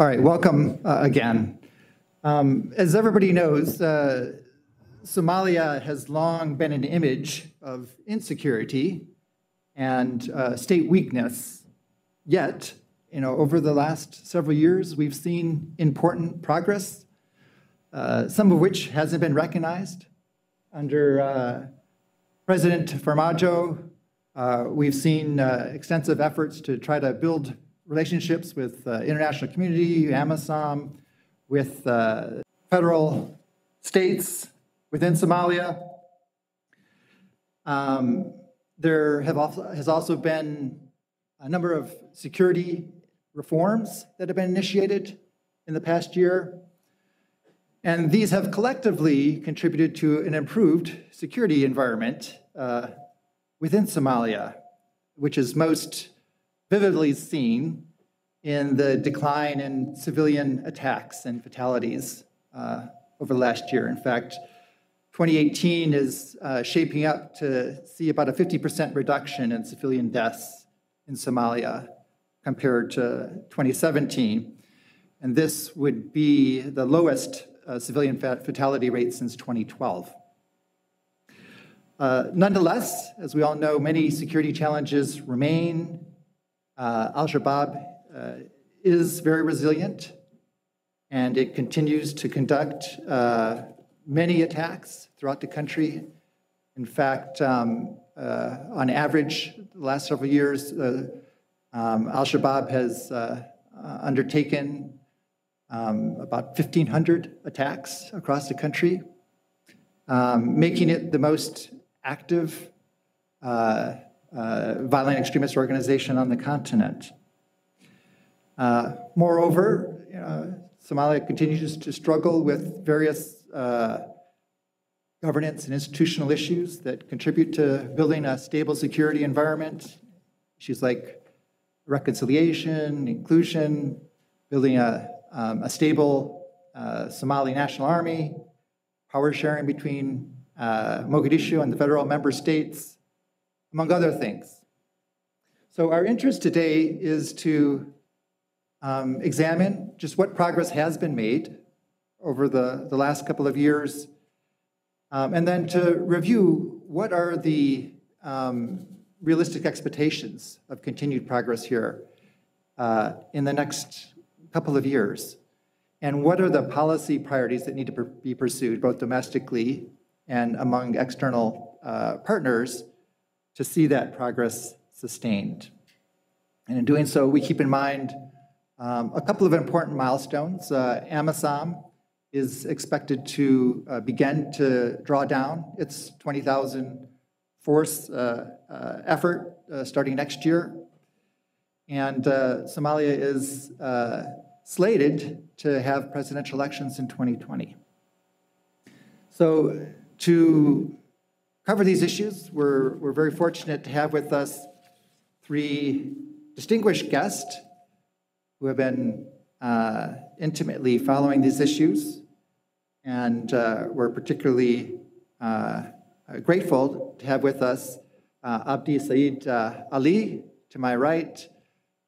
All right, welcome again. As everybody knows, Somalia has long been an image of insecurity and state weakness. Yet, over the last several years, we've seen important progress, some of which hasn't been recognized. Under President Farmajo, we've seen extensive efforts to try to build relationships with international community, AMISOM, with federal states within Somalia. There has also been a number of security reforms that have been initiated in the past year. And these have collectively contributed to an improved security environment within Somalia, which is most vividly seen in the decline in civilian attacks and fatalities over the last year. In fact, 2018 is shaping up to see about a 50% reduction in civilian deaths in Somalia compared to 2017. And this would be the lowest civilian fatality rate since 2012. Nonetheless, as we all know, many security challenges remain. Al-Shabaab is very resilient, and it continues to conduct many attacks throughout the country. In fact, on average, the last several years, Al-Shabaab has undertaken about 1,500 attacks across the country, making it the most active violent extremist organization on the continent. Moreover, Somalia continues to struggle with various governance and institutional issues that contribute to building a stable security environment. Issues like reconciliation, inclusion, building a stable Somali National Army, power sharing between Mogadishu and the federal member states, among other things. So our interest today is to examine just what progress has been made over the last couple of years, and then to review what are the realistic expectations of continued progress here in the next couple of years, and what are the policy priorities that need to be pursued both domestically and among external partners to see that progress sustained. And in doing so, we keep in mind a couple of important milestones. AMISOM is expected to begin to draw down its 20,000 force effort starting next year. And Somalia is slated to have presidential elections in 2020. So to cover these issues, we're very fortunate to have with us three distinguished guests who have been intimately following these issues, and we're particularly grateful to have with us Abdisaid Ali, to my right,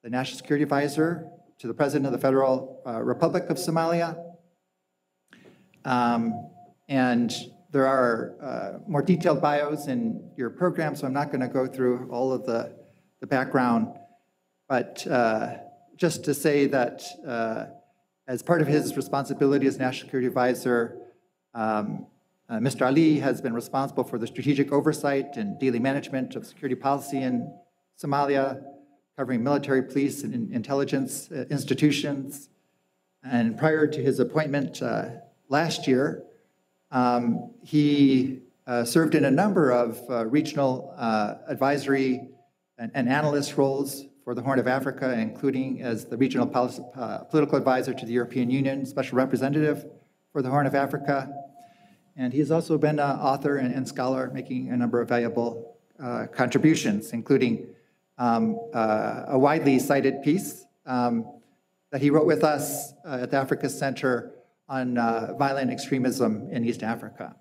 the National Security Advisor to the President of the Federal Republic of Somalia, and there are more detailed bios in your program, so I'm not going to go through all of the background. But just to say that as part of his responsibility as National Security Advisor, Mr. Ali has been responsible for the strategic oversight and daily management of security policy in Somalia, covering military, police, and intelligence institutions. And prior to his appointment last year, he served in a number of regional advisory and analyst roles for the Horn of Africa, including as the regional political advisor to the European Union, special representative for the Horn of Africa. And he's also been an author and scholar, making a number of valuable contributions, including a widely cited piece that he wrote with us at the Africa Center on violent extremism in East Africa.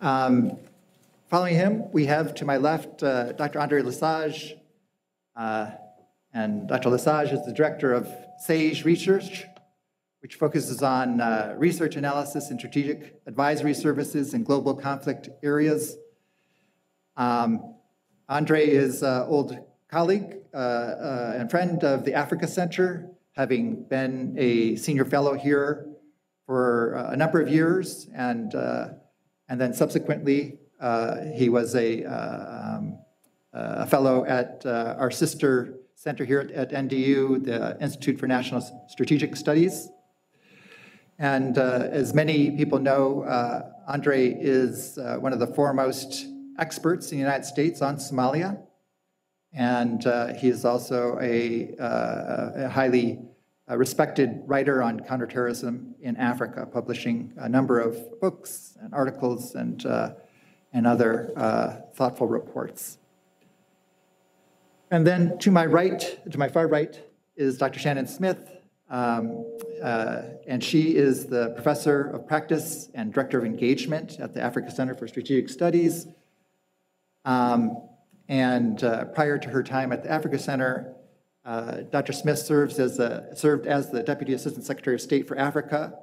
Following him, we have to my left Dr. André Lesage, and Dr. Lesage is the director of Sage Research, which focuses on research analysis and strategic advisory services in global conflict areas. André is an old colleague and friend of the Africa Center, having been a senior fellow here for a number of years, and then subsequently he was a fellow at our sister center here at NDU, the Institute for National Strategic Studies. And as many people know, André is one of the foremost experts in the United States on Somalia. And he is also a highly respected writer on counterterrorism in Africa, publishing a number of books and articles and other thoughtful reports. And then to my right, to my far right, is Dr. Shannon Smith, and she is the professor of practice and director of engagement at the Africa Center for Strategic Studies. Prior to her time at the Africa Center, Dr. Smith served as the Deputy Assistant Secretary of State for Africa,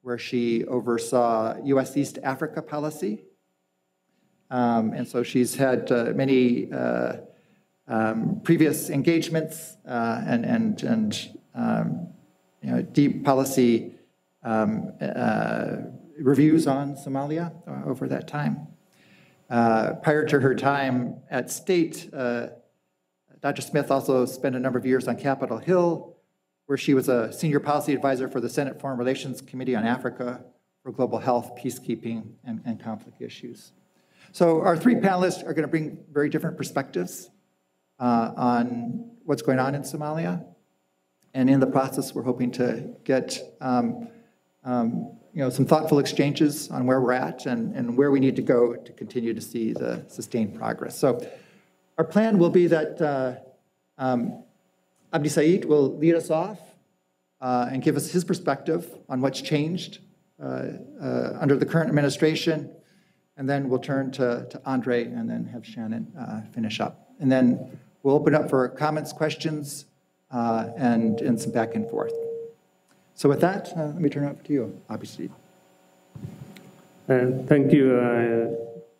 where she oversaw U.S. East Africa policy. And so she's had many previous engagements you know, deep policy reviews on Somalia over that time. Prior to her time at State, Dr. Smith also spent a number of years on Capitol Hill, where she was a senior policy advisor for the Senate Foreign Relations Committee on Africa for global health, peacekeeping, and conflict issues. So our three panelists are going to bring very different perspectives on what's going on in Somalia. And in the process, we're hoping to get you know, some thoughtful exchanges on where we're at and where we need to go to continue to see the sustained progress. So our plan will be that Abdisaid will lead us off and give us his perspective on what's changed under the current administration. And then we'll turn to André and then have Shannon finish up. And then we'll open up for comments, questions, and some back and forth. So with that, let me turn it over to you, Abdisaid. Thank you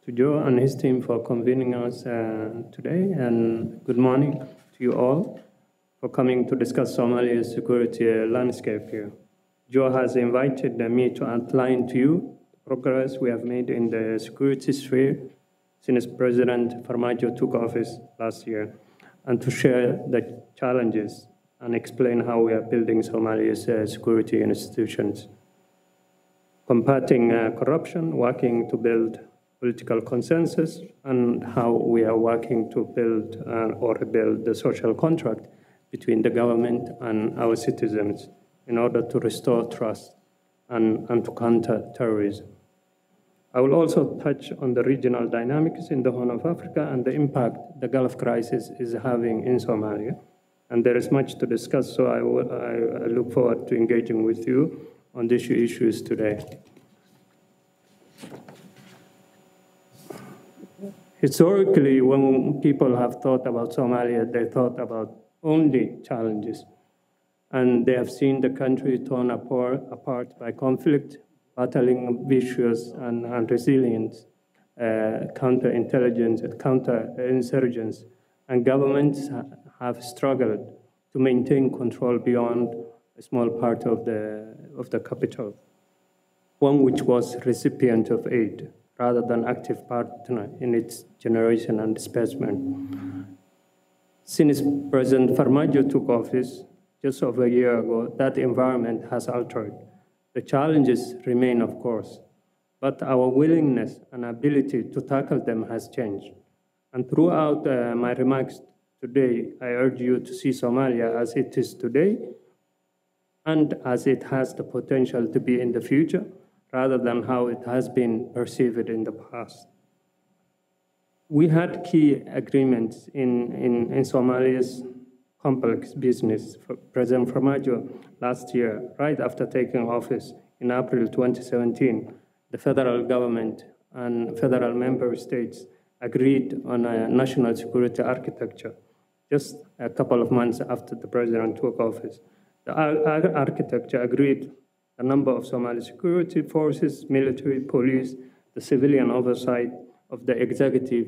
to Joe and his team for convening us today, and good morning to you all for coming to discuss Somalia's security landscape here. Joe has invited me to outline to you the progress we have made in the security sphere since President Farmajo took office last year, and to share the challenges and explain how we are building Somalia's security institutions, combating corruption, working to build political consensus, and how we are working to build or rebuild the social contract between the government and our citizens in order to restore trust and to counter terrorism. I will also touch on the regional dynamics in the Horn of Africa and the impact the Gulf crisis is having in Somalia. And there is much to discuss, so I look forward to engaging with you on these issues today. Historically, when people have thought about Somalia, they thought about only challenges. And they have seen the country torn apart by conflict, battling vicious and resilient counterintelligence and counterinsurgents, and governments have struggled to maintain control beyond a small part of the capital, one which was recipient of aid rather than active partner in its generation and disbursement. Since President Farmajo took office just over a year ago, that environment has altered. The challenges remain, of course, but our willingness and ability to tackle them has changed. And throughout my remarks today, I urge you to see Somalia as it is today and as it has the potential to be in the future, rather than how it has been perceived in the past. We had key agreements in Somalia's complex business for President Farmajo last year, right after taking office in April 2017. The federal government and federal member states agreed on a national security architecture just a couple of months after the president took office. The architecture agreed a number of Somali security forces, military, police, the civilian oversight of the executive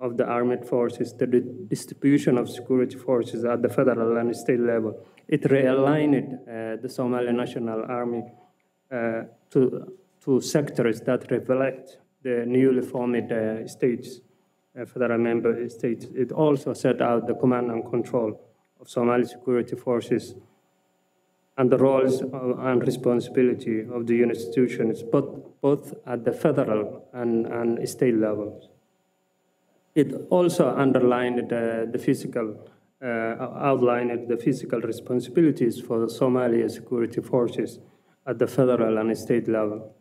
of the armed forces, the distribution of security forces at the federal and state level. It realigned the Somali National Army to sectors that reflect the newly formed states, federal member states. It also set out the command and control of Somali security forces and the roles and responsibility of the institutions, both at the federal and state levels. It also underlined outlined the physical responsibilities for the Somali security forces at the federal and state level.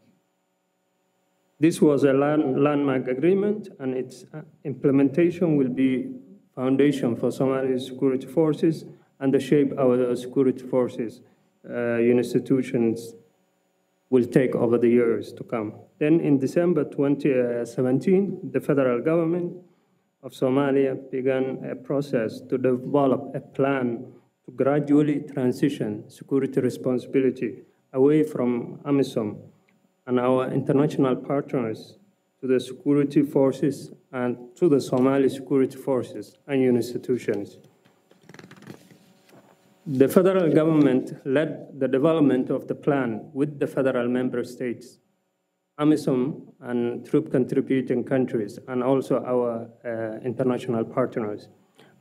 This was a landmark agreement, and its implementation will be foundation for Somali security forces and the shape our security forces institutions will take over the years to come. Then in December 2017, the federal government of Somalia began a process to develop a plan to gradually transition security responsibility away from AMISOM and our international partners to the security forces and to the Somali security forces and institutions. The federal government led the development of the plan with the federal member states, AMISOM and troop contributing countries, and also our international partners.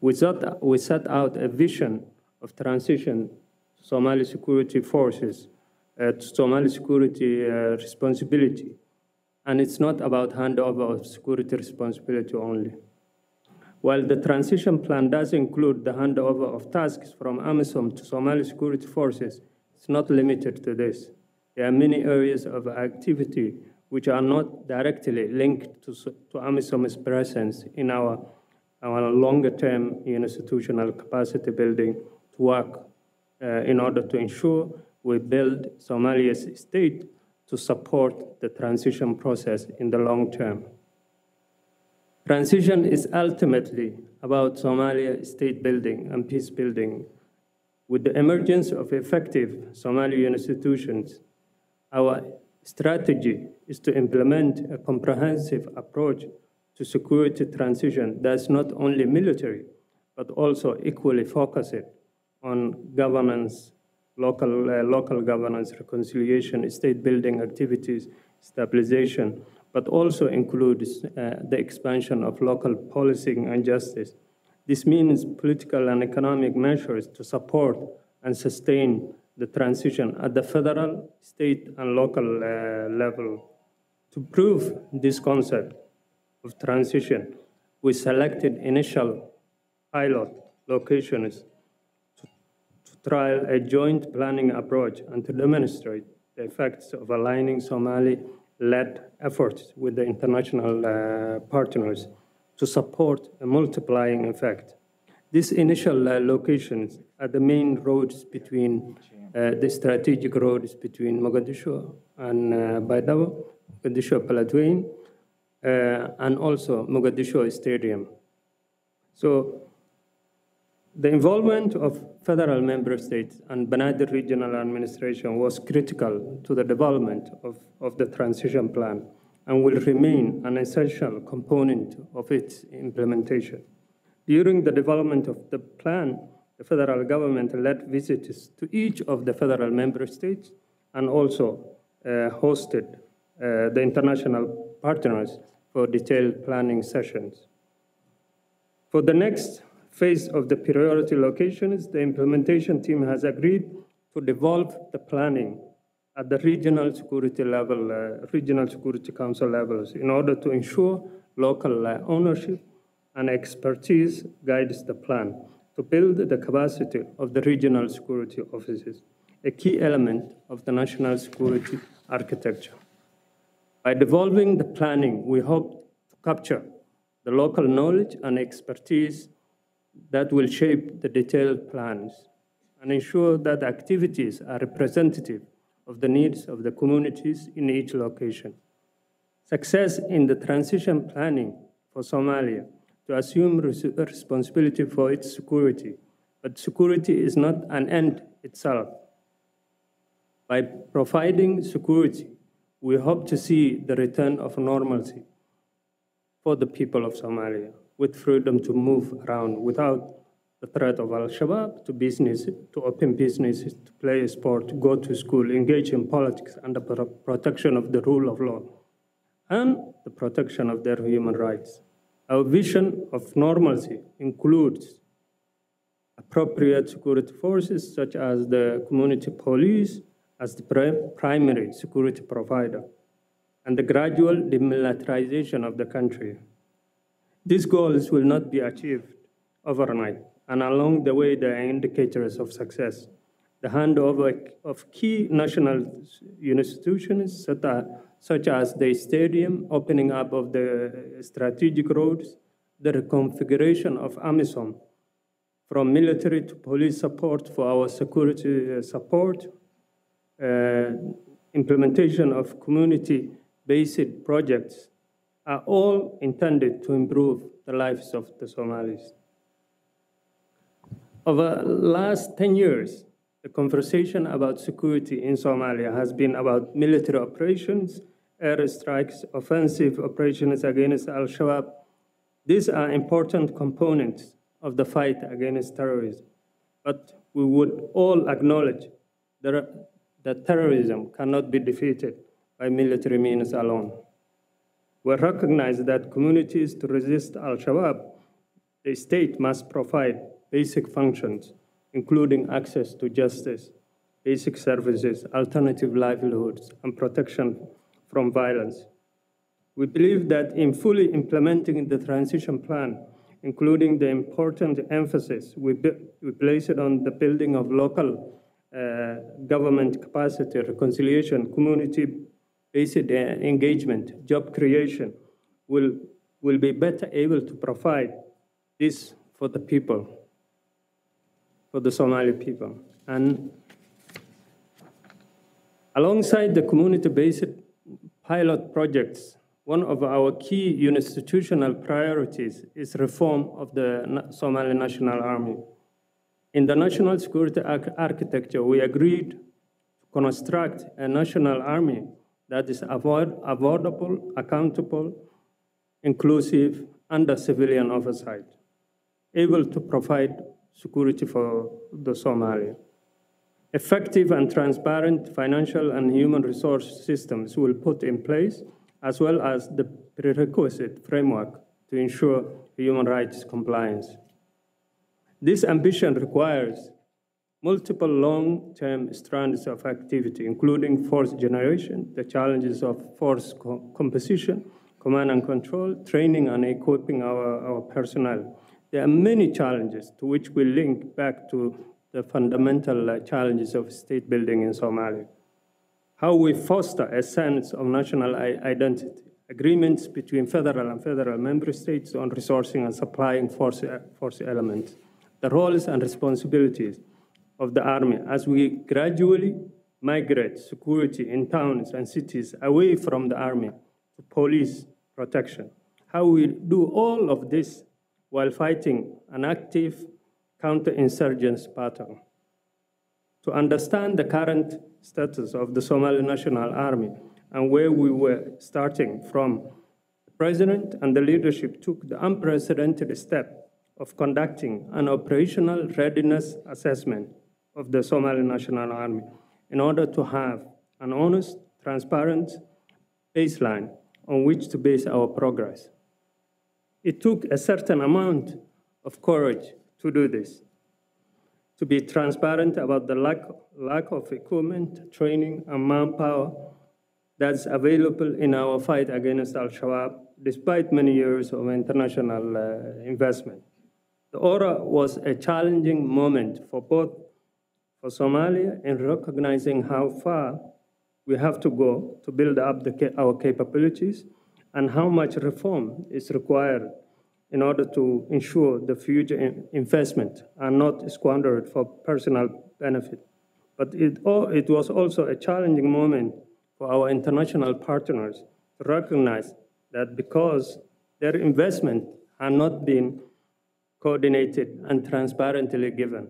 We set out a vision of transition to Somali security forces, to Somali security responsibility. And it's not about handover of security responsibility only. While the transition plan does include the handover of tasks from AMISOM to Somali security forces, it's not limited to this. There are many areas of activity which are not directly linked to AMISOM's presence in our longer-term institutional capacity building to work in order to ensure we build Somalia's state to support the transition process in the long term. Transition is ultimately about Somalia state building and peace building. With the emergence of effective Somali institutions, our strategy is to implement a comprehensive approach to security transition that's not only military, but also equally focused on governance, local governance, reconciliation, state building activities, stabilization, but also includes the expansion of local policing and justice. This means political and economic measures to support and sustain the transition at the federal, state, and local level. To prove this concept of transition, we selected initial pilot locations to trial a joint planning approach and to demonstrate the effects of aligning Somali-led efforts with the international partners to support a multiplying effect. These initial locations are the main roads between, the strategic roads between Mogadishu and Baidoa, Mogadishu Palatwain, and also Mogadishu Stadium. So the involvement of federal member states and Benadir regional administration was critical to the development of the transition plan and will remain an essential component of its implementation. During the development of the plan, the federal government led visits to each of the federal member states and also hosted the international partners for detailed planning sessions. For the next phase of the priority locations, the implementation team has agreed to devolve the planning at the regional security level, Regional Security Council levels, in order to ensure local ownership and expertise guides the plan to build the capacity of the regional security offices, a key element of the national security architecture. By devolving the planning, we hope to capture the local knowledge and expertise that will shape the detailed plans and ensure that activities are representative of the needs of the communities in each location. Success in the transition planning for Somalia to assume responsibility for its security But security is not an end itself. By providing security, we hope to see the return of normalcy for the people of Somalia, with freedom to move around without the threat of Al-Shabaab, to business, to open businesses, to play a sport, to go to school, engage in politics under protection of the rule of law and the protection of their human rights. Our vision of normalcy includes appropriate security forces such as the community police as the primary security provider and the gradual demilitarization of the country. These goals will not be achieved overnight, and along the way, they are indicators of success. The handover of key national institutions, such as the stadium, opening up of the strategic roads, the reconfiguration of AMISOM, from military to police support for our security support, implementation of community-based projects, are all intended to improve the lives of the Somalis. Over the last 10 years, the conversation about security in Somalia has been about military operations, air strikes, offensive operations against Al-Shabaab. These are important components of the fight against terrorism. But we would all acknowledge that terrorism cannot be defeated by military means alone. We recognize that communities to resist Al-Shabaab, the state must provide basic functions, including access to justice, basic services, alternative livelihoods, and protection from violence. We believe that in fully implementing the transition plan, including the important emphasis we place it on the building of local government capacity, reconciliation, community-based engagement, job creation, will be better able to provide this for the people, for the Somali people. And alongside the community-based pilot projects, one of our key institutional priorities is reform of the Somali National Army. In the National Security Architecture, we agreed to construct a national army that is avoidable, accountable, inclusive, under civilian oversight, able to provide security for the Somalia. Effective and transparent financial and human resource systems will put in place, as well as the prerequisite framework to ensure human rights compliance. This ambition requires multiple long-term strands of activity, including force generation, the challenges of force composition, command and control, training and equipping our personnel. There are many challenges to which we link back to the fundamental challenges of state building in Somalia. How we foster a sense of national identity, agreements between federal and member states on resourcing and supplying force elements, the roles and responsibilities of the army as we gradually migrate security in towns and cities away from the army to police protection. How we do all of this while fighting an active counterinsurgency pattern. To understand the current status of the Somali National Army and where we were starting from, the President and the leadership took the unprecedented step of conducting an operational readiness assessment of the Somali National Army in order to have an honest, transparent baseline on which to base our progress. It took a certain amount of courage to do this, to be transparent about the lack of equipment, training, and manpower that's available in our fight against Al-Shabaab, despite many years of international investment. The ORA was a challenging moment for both for Somalia in recognizing how far we have to go to build up our capabilities and how much reform is required in order to ensure the future investment are not squandered for personal benefit. But it was also a challenging moment for our international partners to recognize that because their investment had not been coordinated, and transparently given,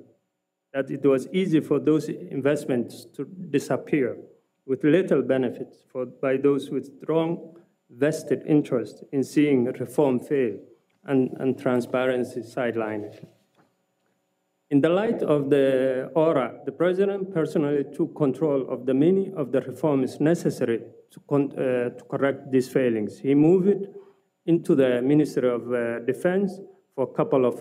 that it was easy for those investments to disappear with little benefits by those with strong vested interest in seeing reform fail and transparency sidelined. In the light of the ORA, the President personally took control of the many of the reforms necessary to correct these failings. He moved it into the Ministry of Defense for a couple of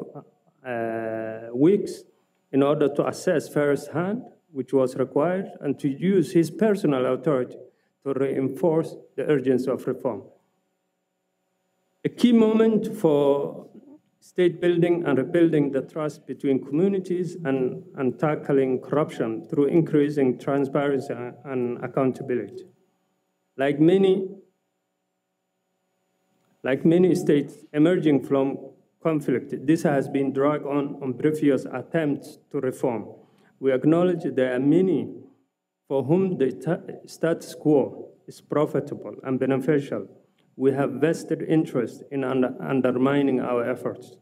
weeks in order to assess firsthand, which was required, and to use his personal authority to reinforce the urgency of reform. A key moment for state building and rebuilding the trust between communities and tackling corruption through increasing transparency and accountability. Like many states emerging from conflict, this has been dragged on previous attempts to reform. We acknowledge there are many for whom the status quo is profitable and beneficial. We have vested interest in undermining our efforts,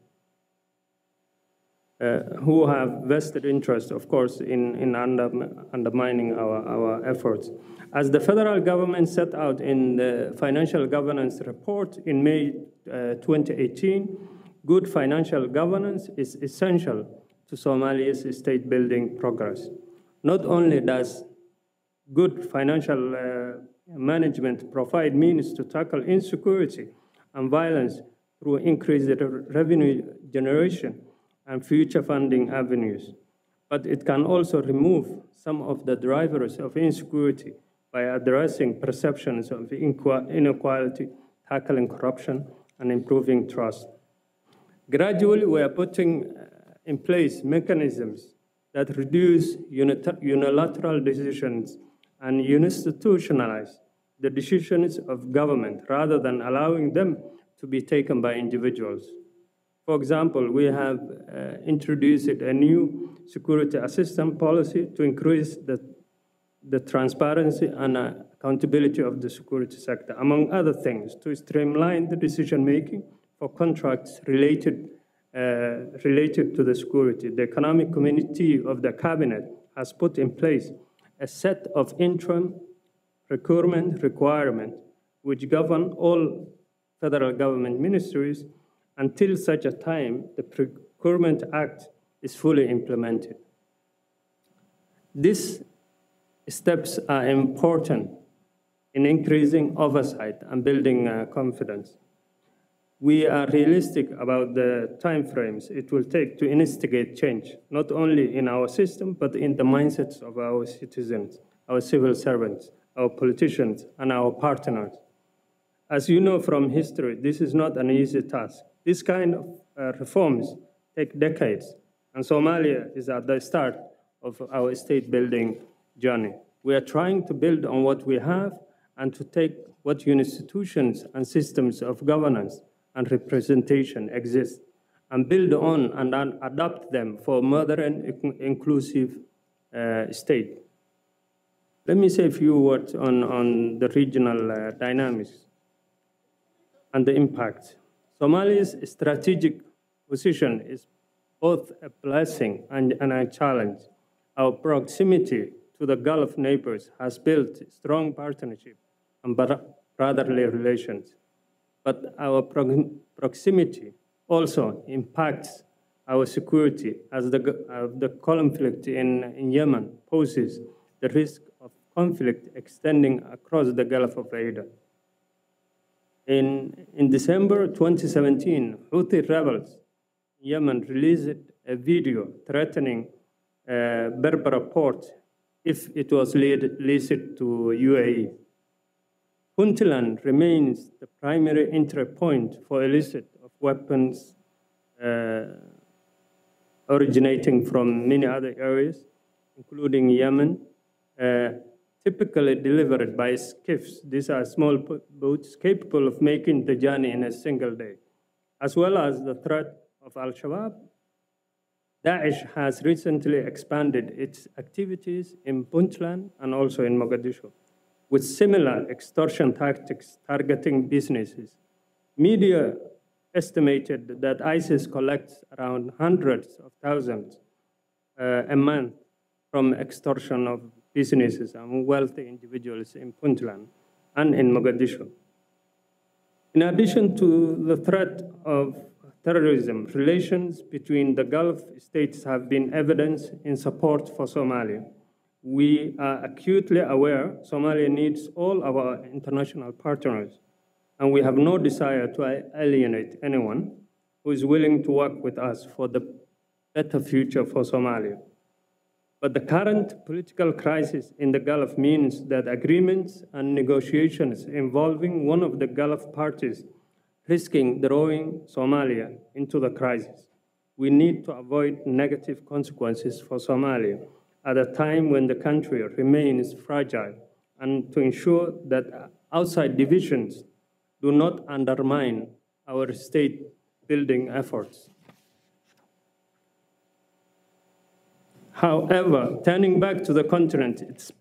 who have vested interest, of course, in undermining our efforts. As the federal government set out in the Financial Governance Report in May 2018, good financial governance is essential to Somalia's state-building progress. Not only does good financial management provide means to tackle insecurity and violence through increased revenue generation and future funding avenues, but it can also remove some of the drivers of insecurity by addressing perceptions of inequality, tackling corruption, and improving trust. Gradually, we are putting in place mechanisms that reduce unilateral decisions and institutionalize the decisions of government rather than allowing them to be taken by individuals. For example, we have introduced a new security assistance policy to increase the transparency and accountability of the security sector, among other things, to streamline the decision-making for contracts related to the security. The economic committee of the cabinet has put in place a set of interim procurement requirements which govern all federal government ministries until such a time the Procurement Act is fully implemented. These steps are important in increasing oversight and building confidence. We are realistic about the timeframes it will take to instigate change, not only in our system, but in the mindsets of our citizens, our civil servants, our politicians, and our partners. As you know from history, this is not an easy task. This kind of reforms take decades, and Somalia is at the start of our state-building journey. We are trying to build on what we have and to take what institutions and systems of governance and representation exist, and build on and adapt them for a modern, inclusive state. Let me say a few words on the regional dynamics and the impact. Somalia's strategic position is both a blessing and a challenge. Our proximity to the Gulf neighbors has built strong partnership and brotherly relations. But our proximity also impacts our security, as the conflict in Yemen poses the risk of conflict extending across the Gulf of Aden. In December 2017, Houthi rebels in Yemen released a video threatening Berbera port if it was leased to UAE. Puntland remains the primary entry point for illicit of weapons originating from many other areas, including Yemen, typically delivered by skiffs. These are small boats capable of making the journey in a single day. As well as the threat of Al-Shabaab, Daesh has recently expanded its activities in Puntland and also in Mogadishu, with similar extortion tactics targeting businesses. Media estimated that ISIS collects around hundreds of thousands a month from extortion of businesses and wealthy individuals in Puntland and in Mogadishu. In addition to the threat of terrorism, relations between the Gulf states have been evidence in support for Somalia. We are acutely aware Somalia needs all our international partners, and we have no desire to alienate anyone who is willing to work with us for the better future for Somalia. But the current political crisis in the Gulf means that agreements and negotiations involving one of the Gulf parties risking throwing Somalia into the crisis. We need to avoid negative consequences for Somalia at a time when the country remains fragile, and to ensure that outside divisions do not undermine our state-building efforts. However, turning back to the continent, it's a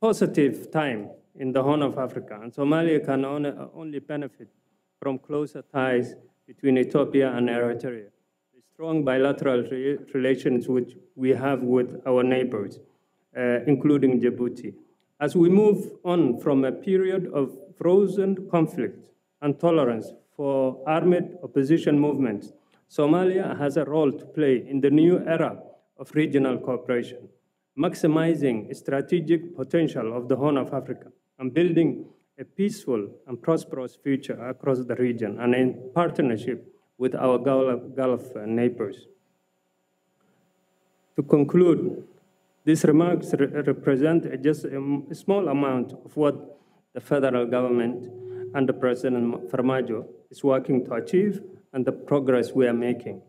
positive time in the Horn of Africa, and Somalia can only benefit from closer ties between Ethiopia and Eritrea, the strong bilateral relations which we have with our neighbors, including Djibouti. As we move on from a period of frozen conflict and tolerance for armed opposition movements, Somalia has a role to play in the new era of regional cooperation, maximizing strategic potential of the Horn of Africa and building a peaceful and prosperous future across the region and in partnership with our Gulf neighbors. To conclude, these remarks represent just a small amount of what the federal government under President Farmajo is working to achieve and the progress we are making.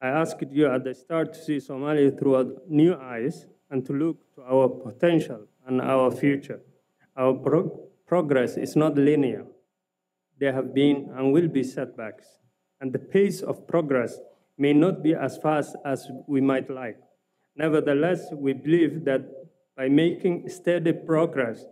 I asked you at the start to see Somalia through new eyes and to look to our potential and our future. Our progress is not linear. There have been and will be setbacks, and the pace of progress may not be as fast as we might like. Nevertheless, we believe that by making steady progress,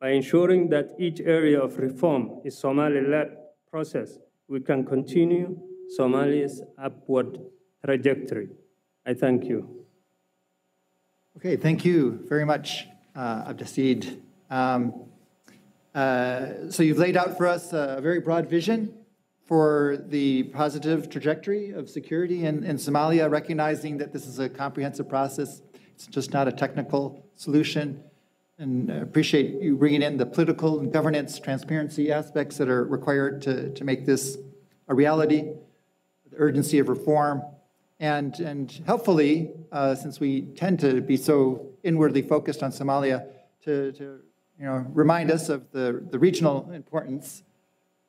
by ensuring that each area of reform is a Somali-led process, we can continue Somalia's upward trajectory. I thank you. Okay, thank you very much, Abdisaid. So you've laid out for us a very broad vision for the positive trajectory of security in Somalia, recognizing that this is a comprehensive process. It's just not a technical solution. And I appreciate you bringing in the political and governance transparency aspects that are required to make this a reality, the urgency of reform, and helpfully, since we tend to be so inwardly focused on Somalia, to you know, remind us of the regional importance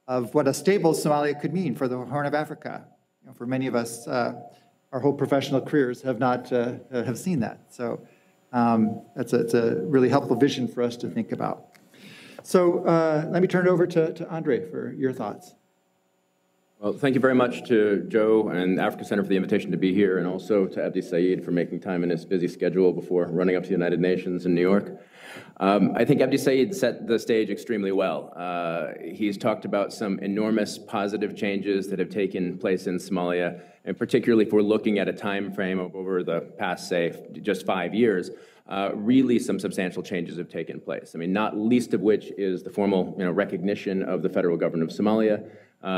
of what a stable Somalia could mean for the Horn of Africa. You know, for many of us, our whole professional careers have not have seen that. So it's a really helpful vision for us to think about. So let me turn it over to André for your thoughts. Well, thank you very much to Joe and Africa Center for the invitation to be here, and also to Abdisaid for making time in his busy schedule before running up to the United Nations in New York. I think Abdisaid set the stage extremely well. He's talked about some enormous positive changes that have taken place in Somalia, and particularly if we're looking at a time frame of over the past, say, just 5 years, really some substantial changes have taken place. I mean, not least of which is the formal recognition of the federal government of Somalia,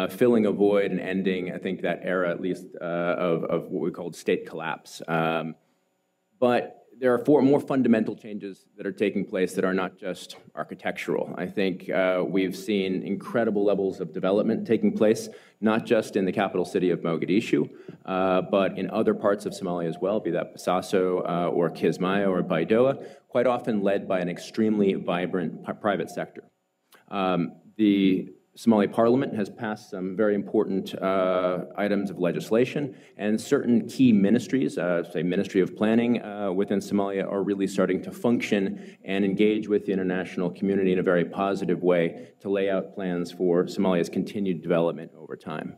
filling a void and ending, I think, that era, at least, of what we called state collapse. But there are four more fundamental changes that are taking place that are not just architectural. I think we've seen incredible levels of development taking place, not just in the capital city of Mogadishu, but in other parts of Somalia as well, be that Puntland or Kismayo or Baidoa, quite often led by an extremely vibrant private sector. The Somali Parliament has passed some very important items of legislation, and certain key ministries, say Ministry of Planning within Somalia, are really starting to function and engage with the international community in a very positive way to lay out plans for Somalia's continued development over time.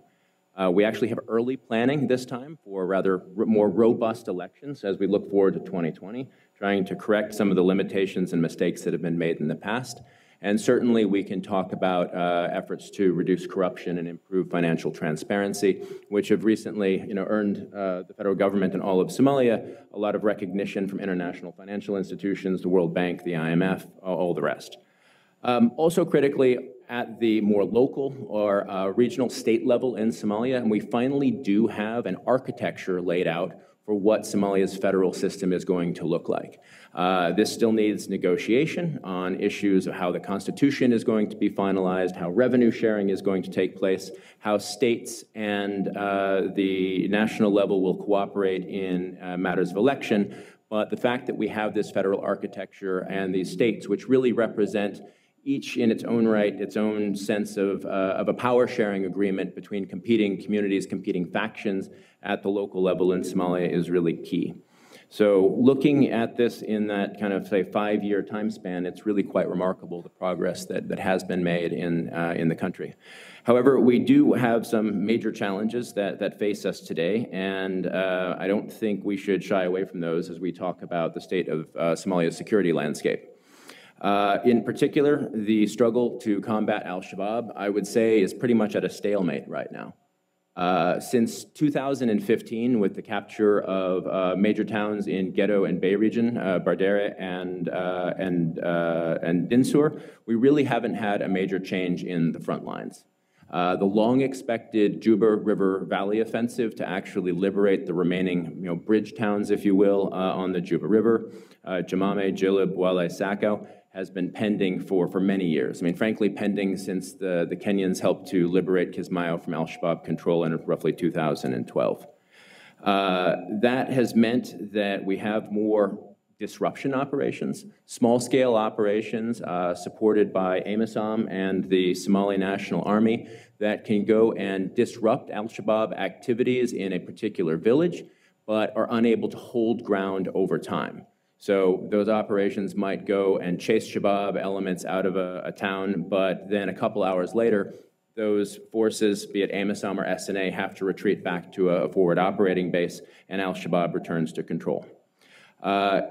We actually have early planning this time for rather more robust elections as we look forward to 2020, trying to correct some of the limitations and mistakes that have been made in the past. And certainly we can talk about efforts to reduce corruption and improve financial transparency, which have recently earned the federal government and all of Somalia a lot of recognition from international financial institutions, the World Bank, the IMF, all the rest. Also critically, at the more local or regional state level in Somalia, and we finally do have an architecture laid out for what Somalia's federal system is going to look like. This still needs negotiation on issues of how the constitution is going to be finalized, how revenue sharing is going to take place, how states and the national level will cooperate in matters of election. But the fact that we have this federal architecture and these states, which really represent each in its own right, its own sense of a power-sharing agreement between competing communities, competing factions at the local level in Somalia is really key. So looking at this in that kind of, say, 5-year time span, it's really quite remarkable the progress that has been made in the country. However, we do have some major challenges that face us today, and I don't think we should shy away from those as we talk about the state of Somalia's security landscape. In particular, the struggle to combat Al-Shabaab, I would say, is pretty much at a stalemate right now. Since 2015, with the capture of major towns in Ghetto and Bay region, Bardere and Dinsur, we really haven't had a major change in the front lines. The long-expected Juba River Valley offensive to actually liberate the remaining bridge towns, if you will, on the Juba River, Jamame, Jilib, Wale, Sako, has been pending for many years. I mean, frankly, pending since the Kenyans helped to liberate Kismayo from Al-Shabaab control in roughly 2012. That has meant that we have more disruption operations, small-scale operations supported by AMISOM and the Somali National Army that can go and disrupt Al-Shabaab activities in a particular village, but are unable to hold ground over time. So those operations might go and chase Shabaab elements out of a town, but then a couple hours later, those forces, be it AMISOM or SNA, have to retreat back to a forward operating base, and Al-Shabaab returns to control.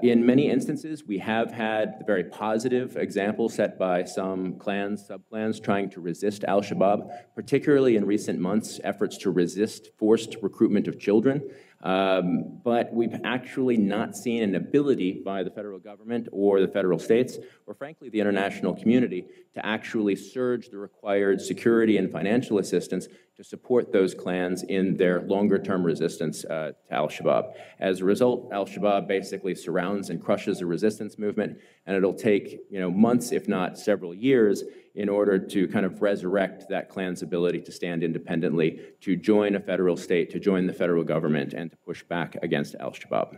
In many instances, we have had the very positive example set by some clans, sub-clans, trying to resist Al-Shabaab, particularly in recent months, efforts to resist forced recruitment of children. But we've actually not seen an ability by the federal government or the federal states or, frankly, the international community to actually surge the required security and financial assistance to support those clans in their longer-term resistance to Al-Shabaab. As a result, Al-Shabaab basically surrounds and crushes the resistance movement, and it'll take months, if not several years, in order to kind of resurrect that clan's ability to stand independently, to join a federal state, to join the federal government, and to push back against Al-Shabaab.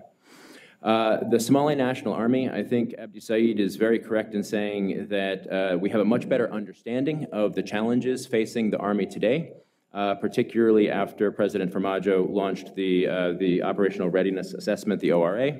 The Somali National Army, I think Abdisaid is very correct in saying that we have a much better understanding of the challenges facing the Army today, particularly after President Farmajo launched the Operational Readiness Assessment, the ORA,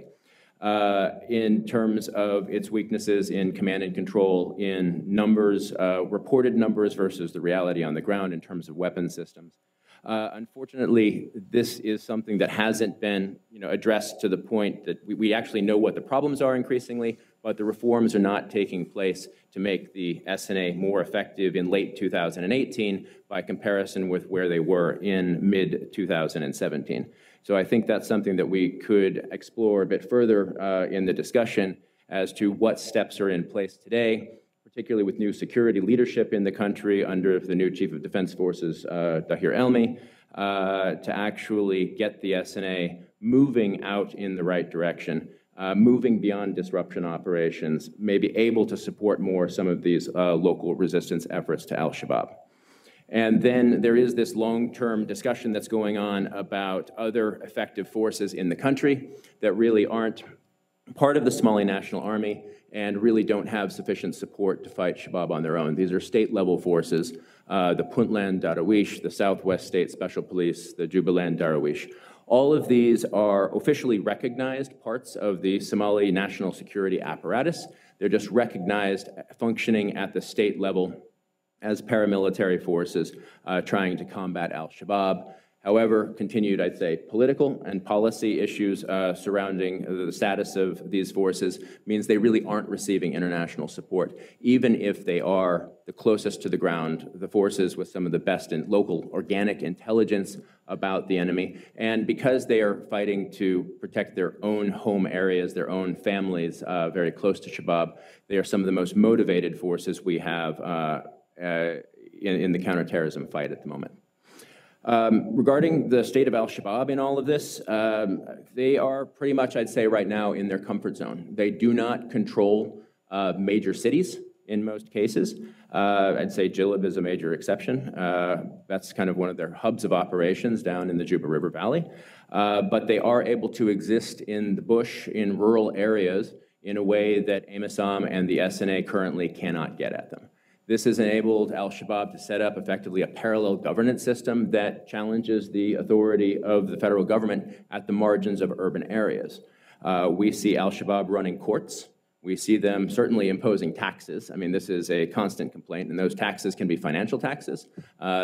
in terms of its weaknesses in command and control, in numbers, reported numbers versus the reality on the ground in terms of weapon systems. Unfortunately, this is something that hasn't been addressed to the point that we actually know what the problems are increasingly, but the reforms are not taking place to make the SNA more effective in late 2018 by comparison with where they were in mid-2017. So I think that's something that we could explore a bit further in the discussion as to what steps are in place today, particularly with new security leadership in the country under the new Chief of Defense Forces, Dahir Elmi, to actually get the SNA moving out in the right direction, moving beyond disruption operations, maybe able to support more some of these local resistance efforts to Al-Shabaab. And then there is this long-term discussion that's going on about other effective forces in the country that really aren't part of the Somali National Army and really don't have sufficient support to fight Shabaab on their own. These are state-level forces, the Puntland Darwish, the Southwest State Special Police, the Jubaland Darwish. All of these are officially recognized parts of the Somali national security apparatus. They're just recognized functioning at the state level as paramilitary forces trying to combat Al-Shabaab. However, continued, I'd say, political and policy issues surrounding the status of these forces means they really aren't receiving international support, even if they are the closest to the ground, the forces with some of the best in local organic intelligence about the enemy. And because they are fighting to protect their own home areas, their own families very close to Shabaab, they are some of the most motivated forces we have in the counterterrorism fight at the moment. Regarding the state of Al-Shabaab in all of this, they are pretty much, I'd say right now, in their comfort zone. They do not control major cities in most cases. I'd say Jilib is a major exception. That's kind of one of their hubs of operations down in the Juba River Valley. But they are able to exist in the bush, in rural areas, in a way that AMISOM and the SNA currently cannot get at them. This has enabled Al-Shabaab to set up effectively a parallel governance system that challenges the authority of the federal government at the margins of urban areas. We see Al-Shabaab running courts. We see them certainly imposing taxes. I mean, this is a constant complaint, and those taxes can be financial taxes.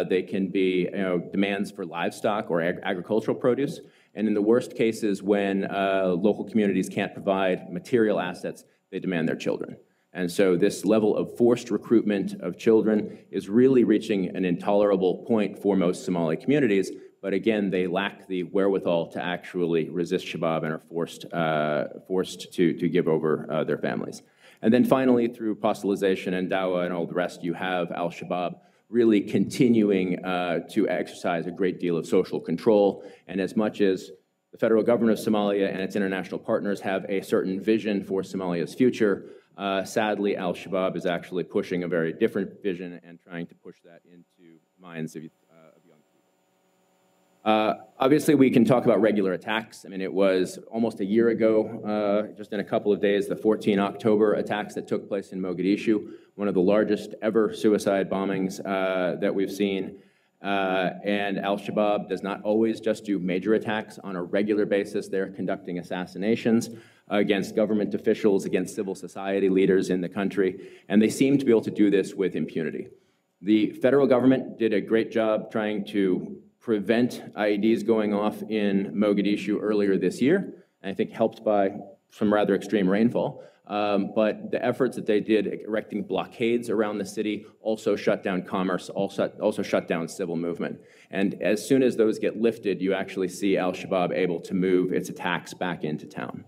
They can be demands for livestock or agricultural produce. And in the worst cases, when local communities can't provide material assets, they demand their children. And so this level of forced recruitment of children is really reaching an intolerable point for most Somali communities, but again, they lack the wherewithal to actually resist Shabaab and are forced to give over their families. And then finally, through pastoralization and dawah and all the rest, you have Al-Shabaab really continuing to exercise a great deal of social control, and as much as the federal government of Somalia and its international partners have a certain vision for Somalia's future, sadly, Al-Shabaab is actually pushing a very different vision and trying to push that into minds of young people. Obviously, we can talk about regular attacks. I mean, it was almost a year ago, just in a couple of days, the 14 October attacks that took place in Mogadishu, one of the largest ever suicide bombings that we've seen. And Al-Shabaab does not always just do major attacks on a regular basis. They're conducting assassinations against government officials, against civil society leaders in the country, and they seem to be able to do this with impunity. The federal government did a great job trying to prevent IEDs going off in Mogadishu earlier this year, and I think helped by some rather extreme rainfall. But the efforts that they did erecting blockades around the city also shut down commerce, also shut down civil movement. And as soon as those get lifted, you actually see Al-Shabaab able to move its attacks back into town.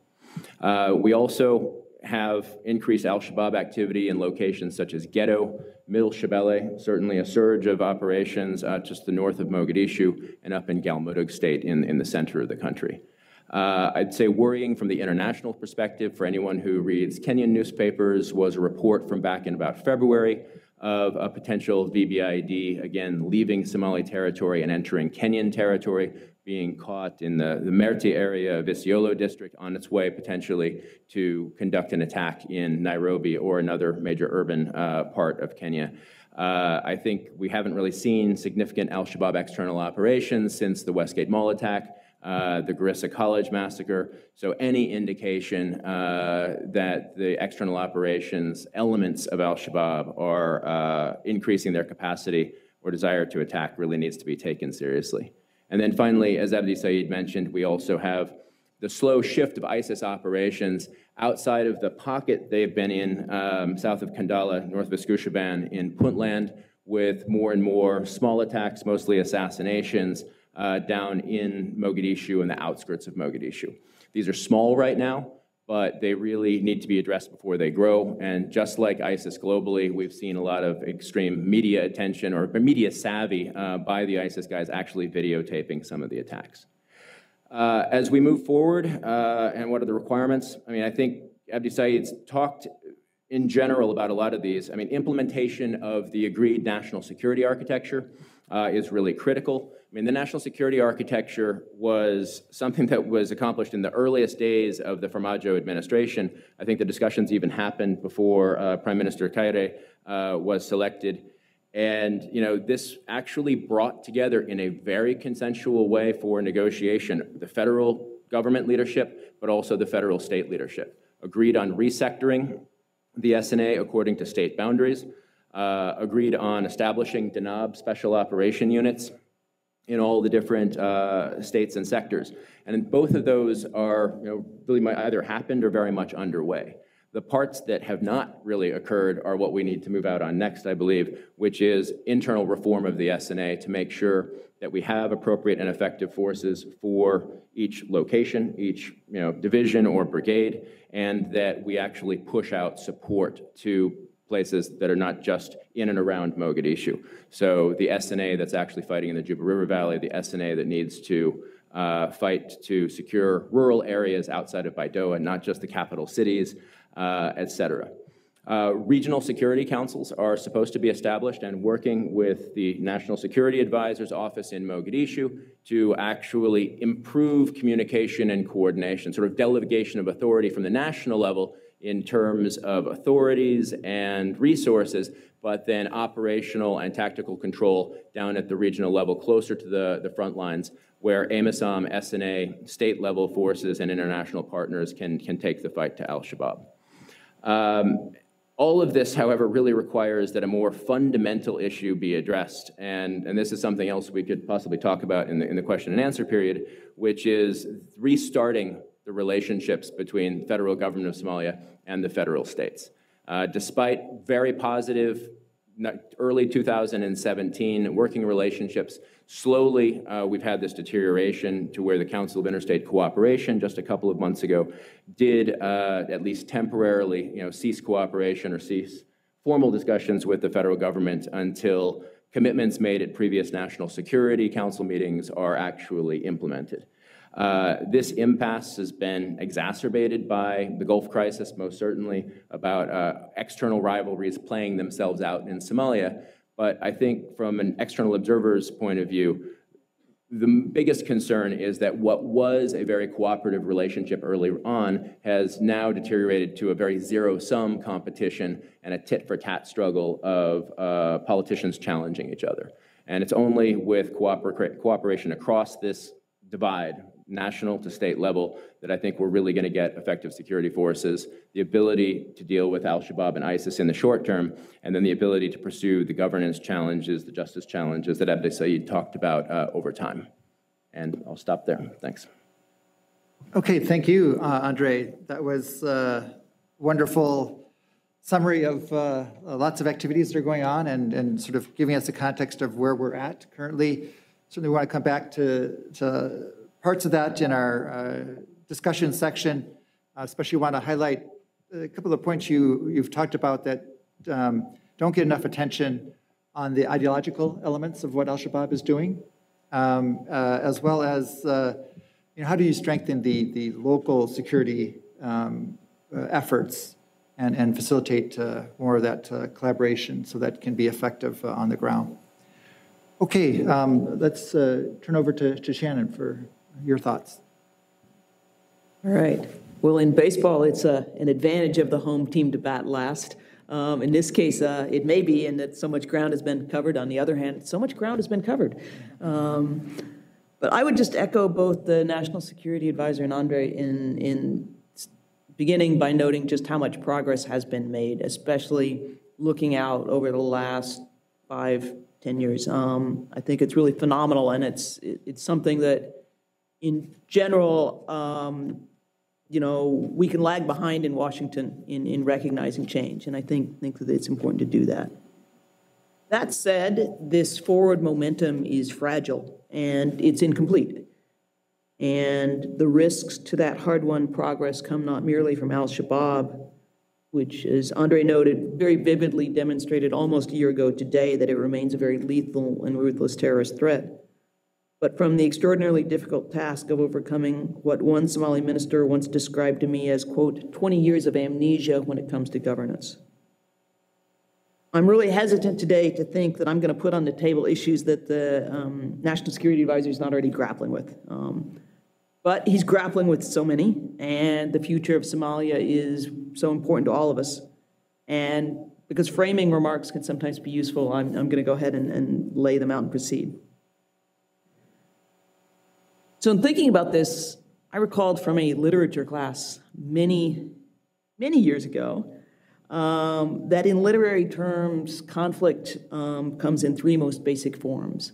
We also have increased Al-Shabaab activity in locations such as Ghetto, Middle Shabelle, certainly a surge of operations just the north of Mogadishu and up in Galmudug state in the center of the country. I'd say worrying from the international perspective for anyone who reads Kenyan newspapers was a report from back in about February of a potential VBID, again, leaving Somali territory and entering Kenyan territory, being caught in the Merti area of Isiolo district on its way potentially to conduct an attack in Nairobi or another major urban part of Kenya. I think we haven't really seen significant Al-Shabaab external operations since the Westgate Mall attack, the Garissa College massacre, so any indication that the external operations elements of Al-Shabaab are increasing their capacity or desire to attack really needs to be taken seriously. And then finally, as Abdisaid mentioned, we also have the slow shift of ISIS operations outside of the pocket they've been in, south of Kandala, north of Escouchaban in Puntland, with more and more small attacks, mostly assassinations, down in Mogadishu and the outskirts of Mogadishu. These are small right now, but they really need to be addressed before they grow. And just like ISIS globally, we've seen a lot of extreme media attention or media savvy by the ISIS guys actually videotaping some of the attacks. As we move forward, and what are the requirements? I mean, I think Abdisaid's talked in general about a lot of these. I mean, implementation of the agreed national security architecture is really critical. I mean, the national security architecture was something that was accomplished in the earliest days of the Farmajo administration. I think the discussions even happened before Prime Minister Kaire was selected. And, you know, this actually brought together in a very consensual way for negotiation the federal government leadership, but also the federal state leadership. Agreed on resectoring the SNA according to state boundaries, agreed on establishing Danab special operation units, in all the different states and sectors. And both of those are really either happened or very much underway. The parts that have not really occurred are what we need to move out on next, I believe, which is internal reform of the SNA to make sure that we have appropriate and effective forces for each location, each division or brigade, and that we actually push out support to places that are not just in and around Mogadishu. So the SNA that's actually fighting in the Juba River Valley, the SNA that needs to fight to secure rural areas outside of Baidoa, not just the capital cities, et cetera. Regional security councils are supposed to be established and working with the National Security Advisor's office in Mogadishu to actually improve communication and coordination, sort of delegation of authority from the national level in terms of authorities and resources, but then operational and tactical control down at the regional level, closer to the front lines, where AMISOM, SNA, state-level forces, and international partners can take the fight to Al-Shabaab. All of this, however, really requires that a more fundamental issue be addressed, and this is something else we could possibly talk about in the question and answer period, which is restarting the relationships between the federal government of Somalia and the federal states. Despite very positive early 2017 working relationships, slowly we've had this deterioration to where the Council of Interstate Cooperation just a couple of months ago did at least temporarily cease cooperation or cease formal discussions with the federal government until commitments made at previous National Security Council meetings are actually implemented. This impasse has been exacerbated by the Gulf crisis, most certainly, about external rivalries playing themselves out in Somalia. But I think from an external observer's point of view, the biggest concern is that what was a very cooperative relationship earlier on has now deteriorated to a very zero-sum competition and a tit-for-tat struggle of politicians challenging each other. And it's only with cooperation across this divide, national to state level, that I think we're really going to get effective security forces, the ability to deal with Al-Shabaab and ISIS in the short term, and then the ability to pursue the governance challenges, the justice challenges that Abdisaid talked about over time. And I'll stop there. Thanks. Okay, thank you, Andre. That was a wonderful summary of lots of activities that are going on and sort of giving us a context of where we're at currently. Certainly want to come back to parts of that in our discussion section. Especially want to highlight a couple of points you've talked about that don't get enough attention on the ideological elements of what Al-Shabaab is doing, as well as how do you strengthen the local security efforts and facilitate more of that collaboration so that can be effective on the ground. Okay, let's turn over to Shannon for your thoughts. All right. Well, in baseball, it's an advantage of the home team to bat last. In this case, it may be, and that so much ground has been covered. On the other hand, so much ground has been covered. But I would just echo both the National Security Advisor and Andre in beginning by noting just how much progress has been made, especially looking out over the last 5, 10 years. I think it's really phenomenal, and it's something that, in general, we can lag behind in Washington in recognizing change, and I think that it's important to do that. That said, this forward momentum is fragile, and it's incomplete. And the risks to that hard-won progress come not merely from Al-Shabaab, which, as Andre noted, very vividly demonstrated almost a year ago today that it remains a very lethal and ruthless terrorist threat, but from the extraordinarily difficult task of overcoming what one Somali minister once described to me as, quote, 20 years of amnesia when it comes to governance. I'm really hesitant today to think that I'm going to put on the table issues that the National Security Advisor is not already grappling with. But he's grappling with so many, and the future of Somalia is so important to all of us. And because framing remarks can sometimes be useful, I'm going to go ahead and lay them out and proceed. So in thinking about this, I recalled from a literature class many, many years ago that in literary terms, conflict comes in three most basic forms.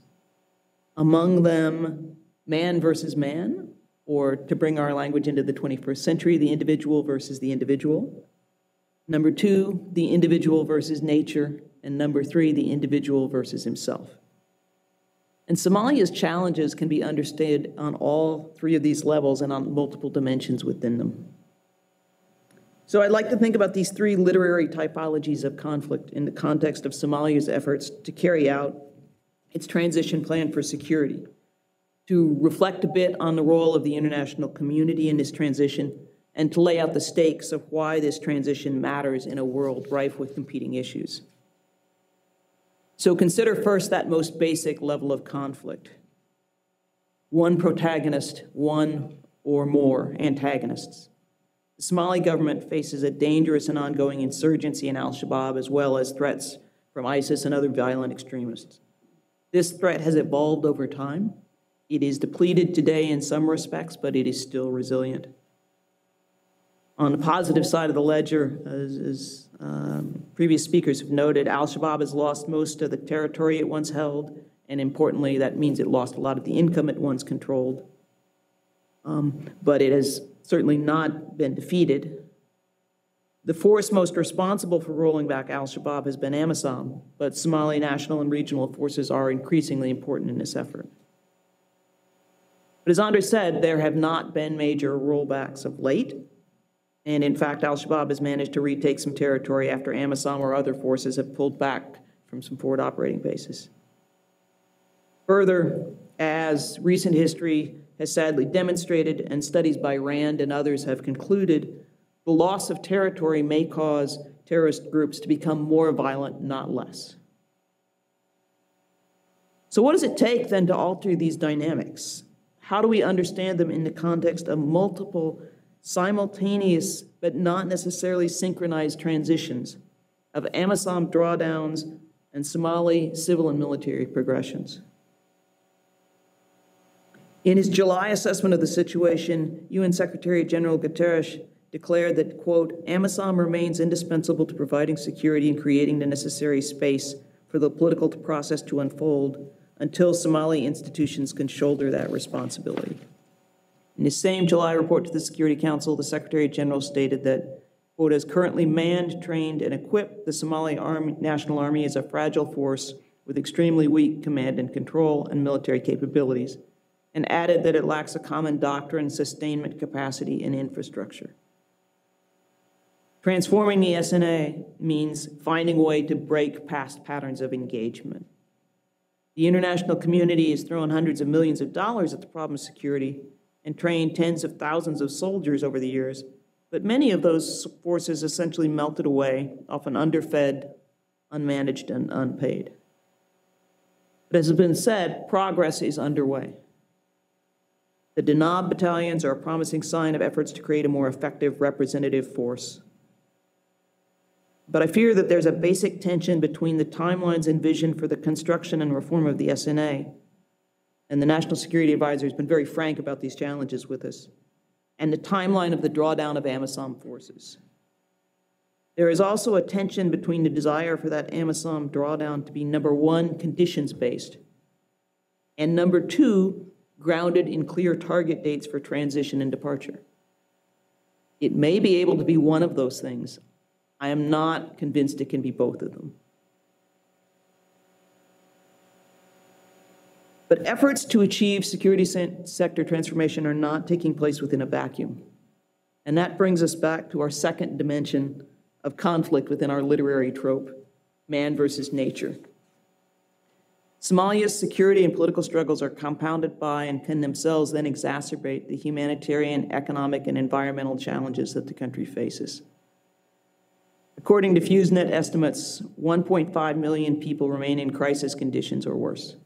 among them man versus man, or to bring our language into the 21st century, the individual versus the individual. Number two, the individual versus nature. And number three, the individual versus himself. And Somalia's challenges can be understood on all three of these levels and on multiple dimensions within them. So I'd like to think about these three literary typologies of conflict in the context of Somalia's efforts to carry out its transition plan for security, to reflect a bit on the role of the international community in this transition, and to lay out the stakes of why this transition matters in a world rife with competing issues. So consider first that most basic level of conflict. One protagonist, one or more antagonists. The Somali government faces a dangerous and ongoing insurgency in Al-Shabaab, as well as threats from ISIS and other violent extremists. This threat has evolved over time. It is depleted today in some respects, but it is still resilient. On the positive side of the ledger, as previous speakers have noted, Al-Shabaab has lost most of the territory it once held, and importantly, that means it lost a lot of the income it once controlled. But it has certainly not been defeated. The force most responsible for rolling back Al-Shabaab has been AMISOM, but Somali national and regional forces are increasingly important in this effort. But as André said, there have not been major rollbacks of late. And in fact, Al-Shabaab has managed to retake some territory after AMISOM or other forces have pulled back from some forward operating bases. Further, as recent history has sadly demonstrated and studies by Rand and others have concluded, the loss of territory may cause terrorist groups to become more violent, not less. So what does it take then to alter these dynamics? How do we understand them in the context of multiple simultaneous but not necessarily synchronized transitions of AMISOM drawdowns and Somali civil and military progressions? In his July assessment of the situation, UN Secretary General Guterres declared that, quote, AMISOM remains indispensable to providing security and creating the necessary space for the political process to unfold until Somali institutions can shoulder that responsibility. In his same July report to the Security Council, the Secretary General stated that, quote, as currently manned, trained, and equipped, the Somali National Army is a fragile force with extremely weak command and control and military capabilities, and added that it lacks a common doctrine, sustainment capacity, and infrastructure. Transforming the SNA means finding a way to break past patterns of engagement. The international community has thrown hundreds of millions of dollars at the problem of security, and trained tens of thousands of soldiers over the years, but many of those forces essentially melted away, often underfed, unmanaged, and unpaid. But as has been said, progress is underway. The Danab battalions are a promising sign of efforts to create a more effective representative force. But I fear that there's a basic tension between the timelines envisioned for the construction and reform of the SNA. And the National Security Advisor has been very frank about these challenges with us, and the timeline of the drawdown of AMISOM forces. There is also a tension between the desire for that AMISOM drawdown to be, number one, conditions-based, and number two, grounded in clear target dates for transition and departure. It may be able to be one of those things. I am not convinced it can be both of them. But efforts to achieve security sector transformation are not taking place within a vacuum. And that brings us back to our second dimension of conflict within our literary trope, man versus nature. Somalia's security and political struggles are compounded by and can themselves then exacerbate the humanitarian, economic, and environmental challenges that the country faces. According to FuseNet estimates, 1.5 million people remain in crisis conditions or worse.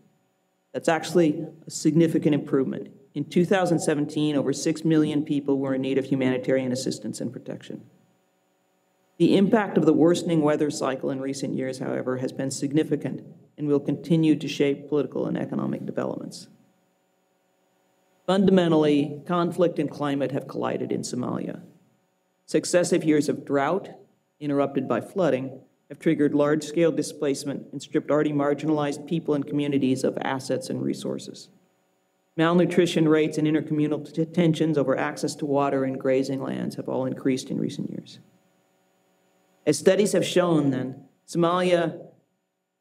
That's actually a significant improvement. In 2017, over 6 million people were in need of humanitarian assistance and protection. The impact of the worsening weather cycle in recent years, however, has been significant and will continue to shape political and economic developments. Fundamentally, conflict and climate have collided in Somalia. Successive years of drought, interrupted by flooding, have triggered large-scale displacement and stripped already marginalized people and communities of assets and resources. Malnutrition rates and intercommunal tensions over access to water and grazing lands have all increased in recent years. As studies have shown, then, Somalia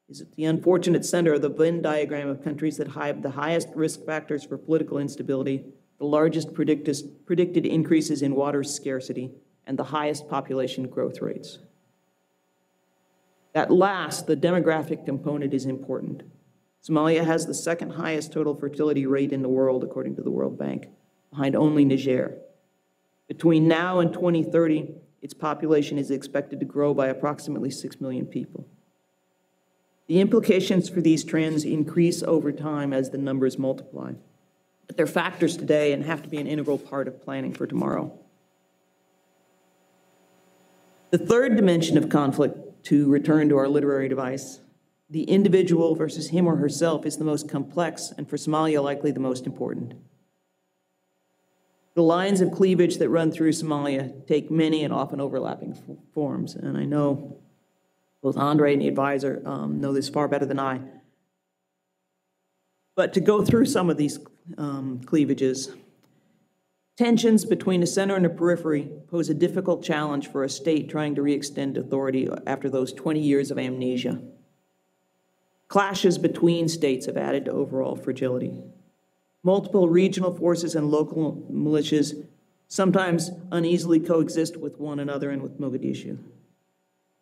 is at the unfortunate center of the Venn diagram of countries that have the highest risk factors for political instability, the largest predicted increases in water scarcity, and the highest population growth rates. At last, the demographic component is important. Somalia has the second highest total fertility rate in the world, according to the World Bank, behind only Niger. Between now and 2030, its population is expected to grow by approximately 6 million people. The implications for these trends increase over time as the numbers multiply, but they're factors today and have to be an integral part of planning for tomorrow. The third dimension of conflict, to return to our literary device, the individual versus him or herself, is the most complex and for Somalia likely the most important. The lines of cleavage that run through Somalia take many and often overlapping forms, and I know both Andre and the advisor know this far better than I. But to go through some of these cleavages, tensions between a center and a periphery pose a difficult challenge for a state trying to re-extend authority after those 20 years of amnesia. Clashes between states have added to overall fragility. Multiple regional forces and local militias sometimes uneasily coexist with one another and with Mogadishu.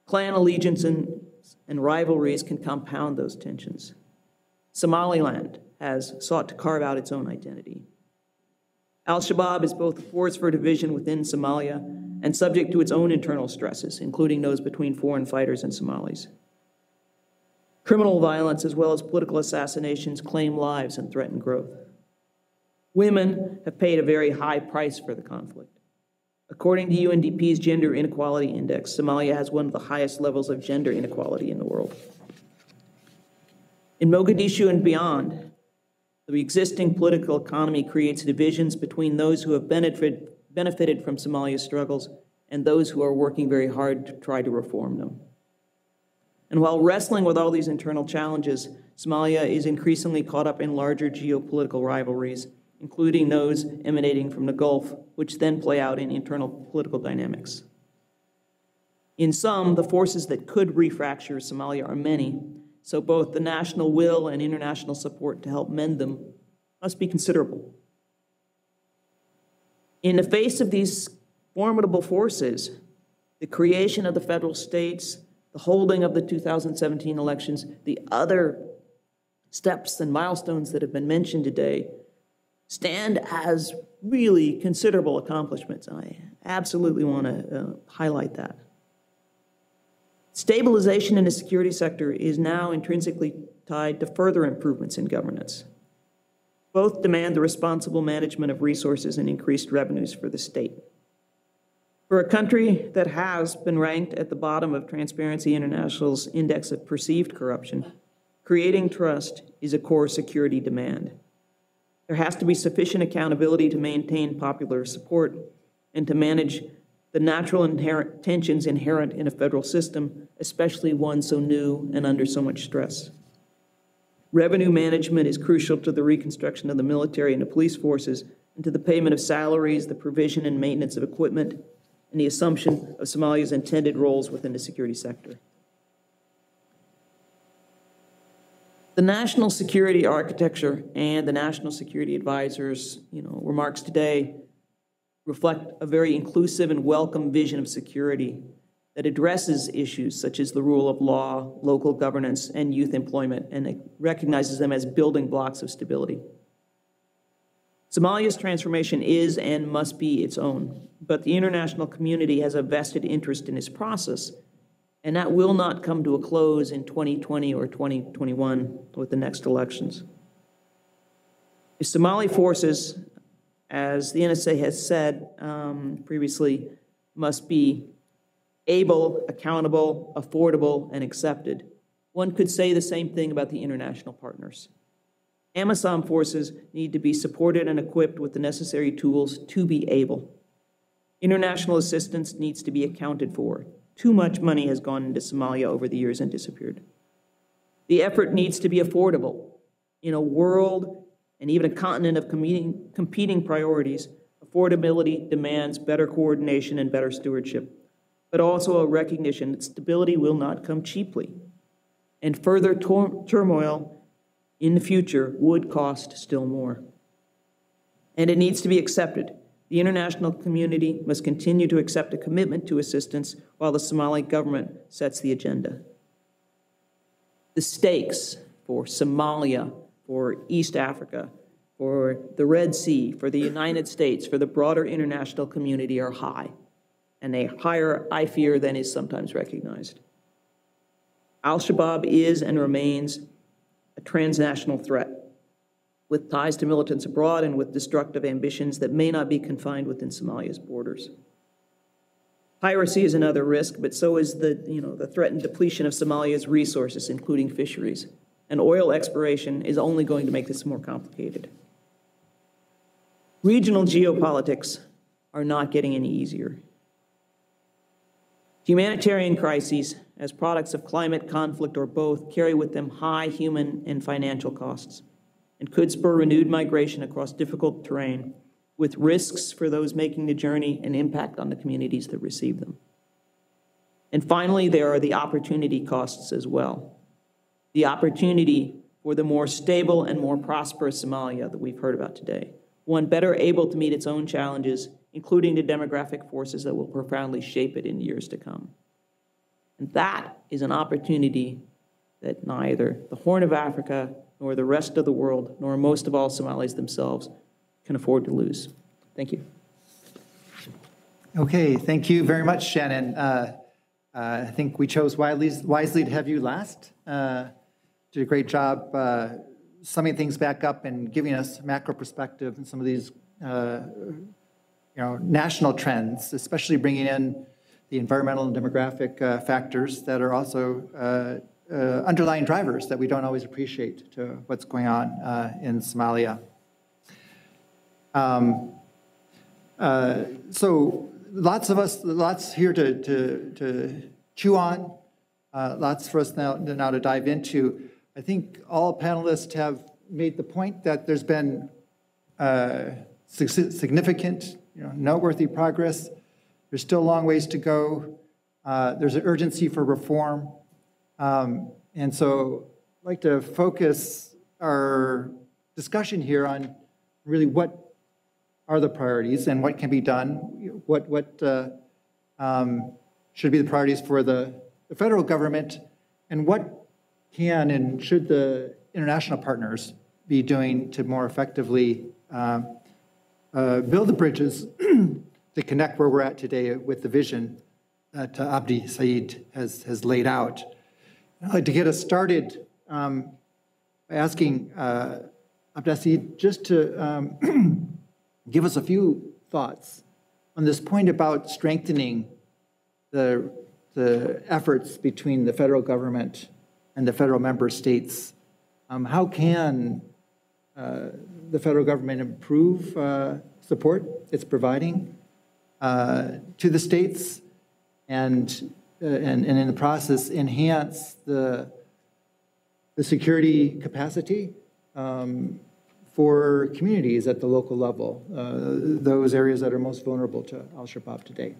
Clan allegiances and rivalries can compound those tensions. Somaliland has sought to carve out its own identity. Al-Shabaab is both a force for division within Somalia and subject to its own internal stresses, including those between foreign fighters and Somalis. Criminal violence as well as political assassinations claim lives and threaten growth. Women have paid a very high price for the conflict. According to UNDP's Gender Inequality Index, Somalia has one of the highest levels of gender inequality in the world. In Mogadishu and beyond, the existing political economy creates divisions between those who have benefited from Somalia's struggles and those who are working very hard to try to reform them. And while wrestling with all these internal challenges, Somalia is increasingly caught up in larger geopolitical rivalries, including those emanating from the Gulf, which then play out in internal political dynamics. In sum, the forces that could refracture Somalia are many, so both the national will and international support to help mend them must be considerable. In the face of these formidable forces, the creation of the federal states, the holding of the 2017 elections, the other steps and milestones that have been mentioned today stand as really considerable accomplishments. I absolutely want to highlight that. Stabilization in the security sector is now intrinsically tied to further improvements in governance. Both demand the responsible management of resources and increased revenues for the state. For a country that has been ranked at the bottom of Transparency International's Index of Perceived Corruption, creating trust is a core security demand. There has to be sufficient accountability to maintain popular support and to manage the natural tensions inherent in a federal system, especially one so new and under so much stress. Revenue management is crucial to the reconstruction of the military and the police forces, and to the payment of salaries, the provision and maintenance of equipment, and the assumption of Somalia's intended roles within the security sector. The national security architecture and the national security advisor's remarks today reflect a very inclusive and welcome vision of security that addresses issues such as the rule of law, local governance, and youth employment, and it recognizes them as building blocks of stability. Somalia's transformation is and must be its own, but the international community has a vested interest in its process, and that will not come to a close in 2020 or 2021 with the next elections. If Somali forces, as the NSA has said previously, must be able, accountable, affordable, and accepted, one could say the same thing about the international partners. AMISOM forces need to be supported and equipped with the necessary tools to be able. International assistance needs to be accounted for. Too much money has gone into Somalia over the years and disappeared. The effort needs to be affordable. In a world and even a continent of competing priorities, affordability demands better coordination and better stewardship, but also a recognition that stability will not come cheaply. And further turmoil in the future would cost still more. And it needs to be accepted. The international community must continue to accept a commitment to assistance while the Somali government sets the agenda. The stakes for Somalia, for East Africa, for the Red Sea, for the United States, for the broader international community are high, and they are higher, I fear, than is sometimes recognized. Al-Shabaab is and remains a transnational threat, with ties to militants abroad and with destructive ambitions that may not be confined within Somalia's borders. Piracy is another risk, but so is the threatened depletion of Somalia's resources, including fisheries. And oil exploration is only going to make this more complicated. Regional geopolitics are not getting any easier. Humanitarian crises, as products of climate, conflict, or both, carry with them high human and financial costs, and could spur renewed migration across difficult terrain, with risks for those making the journey and impact on the communities that receive them. And finally, there are the opportunity costs as well. The opportunity for the more stable and more prosperous Somalia that we've heard about today, one better able to meet its own challenges, including the demographic forces that will profoundly shape it in years to come. And that is an opportunity that neither the Horn of Africa nor the rest of the world, nor most of all Somalis themselves, can afford to lose. Thank you. Okay, thank you very much, Shannon. I think we chose wisely to have you last. Did a great job summing things back up and giving us macro perspective and some of these national trends, especially bringing in the environmental and demographic factors that are also underlying drivers that we don't always appreciate to what's going on in Somalia. So lots here to chew on, lots for us now to dive into. I think all panelists have made the point that there's been significant, noteworthy progress. There's still a long ways to go. There's an urgency for reform. And so I'd like to focus our discussion here on really what are the priorities and what can be done, what should be the priorities for the federal government, and what can and should the international partners be doing to more effectively build the bridges to connect where we're at today with the vision that Abdisaid has laid out. I'd like to get us started by asking Abdisaid just to give us a few thoughts on this point about strengthening the efforts between the federal government and the federal member states. How can the federal government improve support it's providing to the states and in the process enhance the security capacity for communities at the local level, those areas that are most vulnerable to Al-Shabaab today?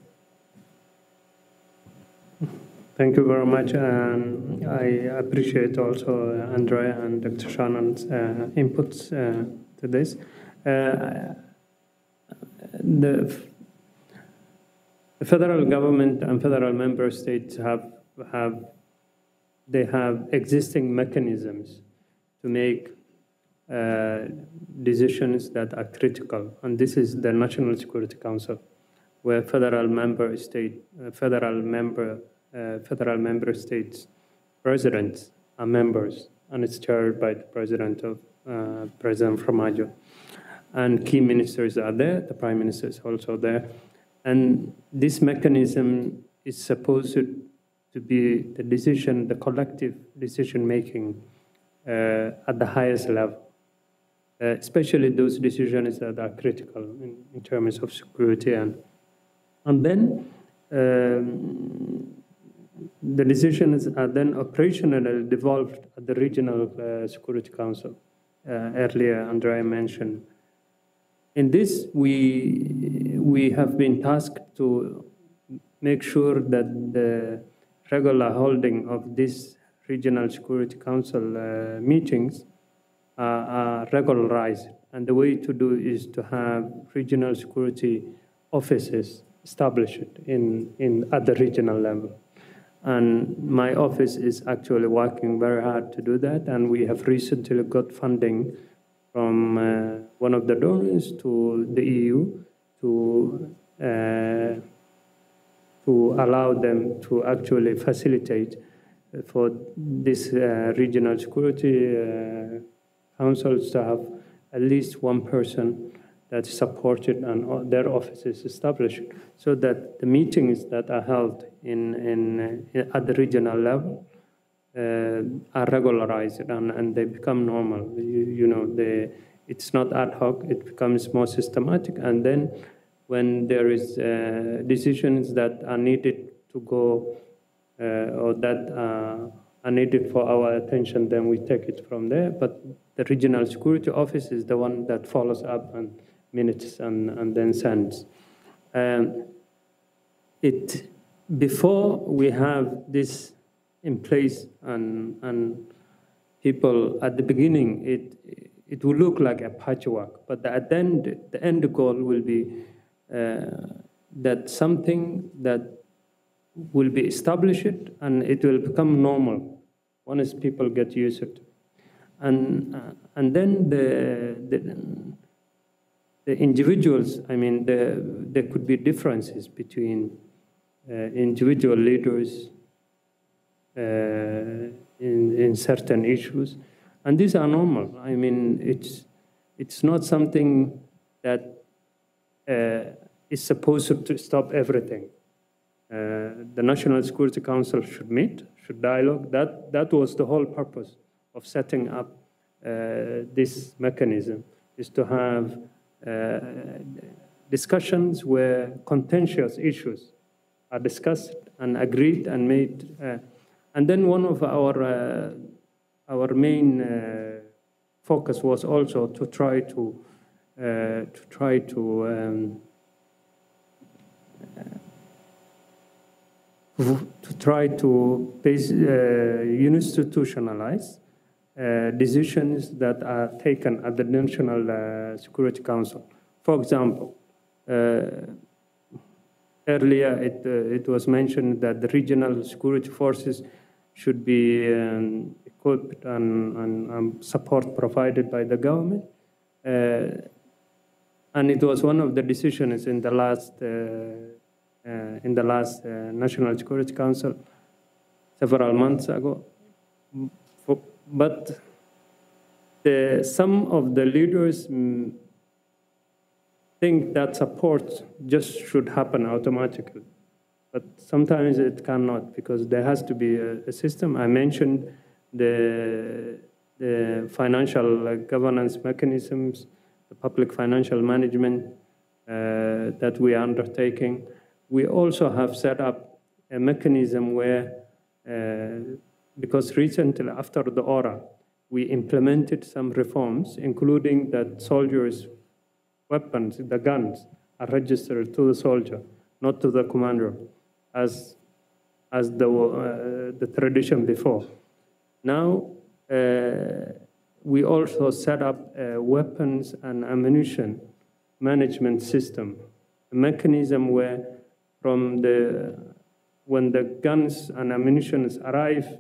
Thank you very much. I appreciate also André and Dr. Shannon's inputs to this. The federal government and federal member states have existing mechanisms to make decisions that are critical, and this is the National Security Council, where federal member states presidents are members, and it's chaired by the President Farmajo, and key ministers are there. The Prime Minister is also there. And this mechanism is supposed to be the collective decision-making at the highest level, especially those decisions that are critical in terms of security. And then The decisions are then operationally devolved at the Regional Security Council. Earlier, André mentioned. In this, we have been tasked to make sure that the regular holding of these Regional Security Council meetings are regularized. And the way to do is to have regional security offices established in at the regional level. And my office is actually working very hard to do that. And we have recently got funding from one of the donors to the EU to allow them to actually facilitate for this regional security councils to have at least one person that's supported and their offices established, so that the meetings that are held at the regional level are regularized and they become normal. It's not ad hoc, it becomes more systematic, and then when there is decisions that are needed to go or that are needed for our attention, then we take it from there. But the Regional Security Office is the one that follows up and minutes and then sends. Before we have this in place and people at the beginning, it will look like a patchwork, but the end goal will be that something that will be established and it will become normal once people get used to it. And then the individuals, there could be differences between individual leaders in certain issues, and these are normal. It's not something that is supposed to stop everything. The National Security Council should meet, should dialogue. That was the whole purpose of setting up this mechanism, is to have discussions where contentious issues are discussed and agreed and made. And then one of our main focus was also to try to institutionalize decisions that are taken at the National Security Council. For example, earlier it was mentioned that the regional security forces should be equipped and support provided by the government. And it was one of the decisions in the last National Security Council several months ago. But some of the leaders think that support just should happen automatically. But sometimes it cannot, because there has to be a system. I mentioned the financial governance mechanisms, the public financial management that we are undertaking. We also have set up a mechanism where because recently, after the ORA, we implemented some reforms, including that soldiers' weapons, the guns, are registered to the soldier, not to the commander, as the tradition before. Now, we also set up a weapons and ammunition management system, a mechanism where when the guns and ammunition arrive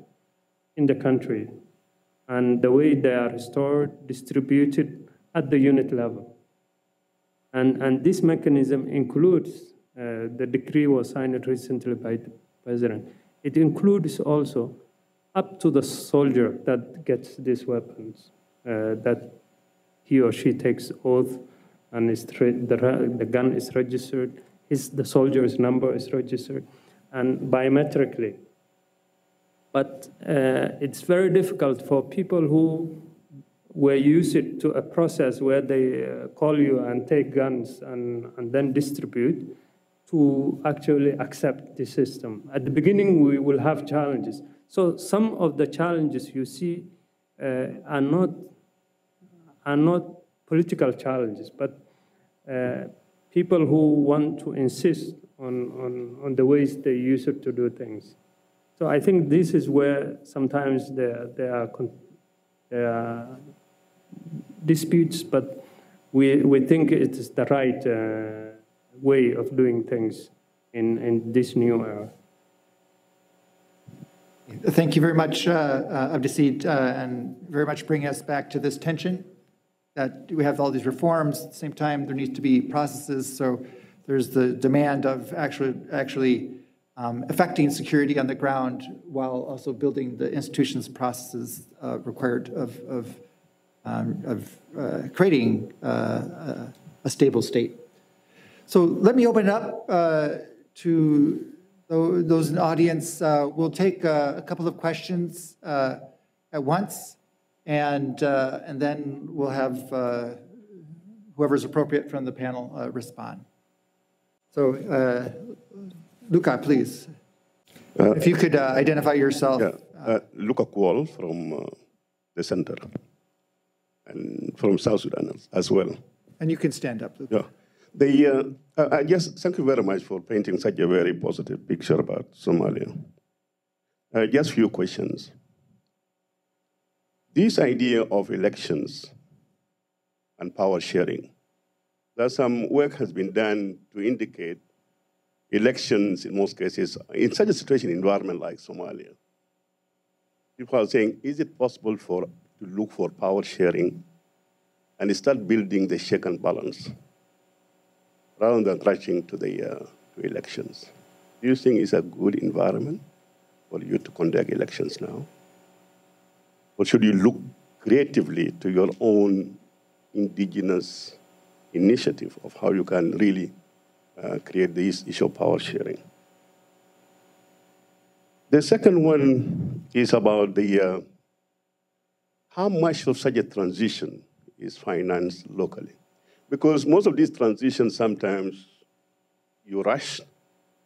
in the country, and the way they are stored, distributed at the unit level. And this mechanism includes, the decree was signed recently by the president. It includes also up to the soldier that gets these weapons, that he or she takes oath and the gun is registered, the soldier's number is registered, and biometrically. But it's very difficult for people who were used to a process where they call you and take guns and then distribute, to to actually accept the system. At the beginning, we will have challenges. So some of the challenges you see are not political challenges, but people who want to insist on the ways they use it to do things. So I think this is where sometimes there are disputes, but we think it is the right way of doing things in this new era. Thank you very much, Abdisaid, and very much bringing us back to this tension that we have all these reforms. At the same time, there needs to be processes. So there's the demand of actually affecting security on the ground while also building the institutions, processes required of creating a stable state. So let me open it up to those in the audience. We'll take a couple of questions at once, and then we'll have whoever's appropriate from the panel respond. So, Luca, please, if you could identify yourself. Yeah. Luca Kual from the center, and from South Sudan as well. And you can stand up, Luca. Yeah. Yes, thank you very much for painting such a very positive picture about Somalia. Just a few questions. This idea of elections and power sharing, that some work has been done to indicate elections in most cases, in such a situation, environment like Somalia. People are saying, is it possible to look for power sharing and start building the check and balance, rather than rushing to the to elections? Do you think it's a good environment for you to conduct elections now? Or should you look creatively to your own indigenous initiative of how you can really create this issue of power sharing? The second one is about the how much of such a transition is financed locally. Because most of these transitions, sometimes you rush.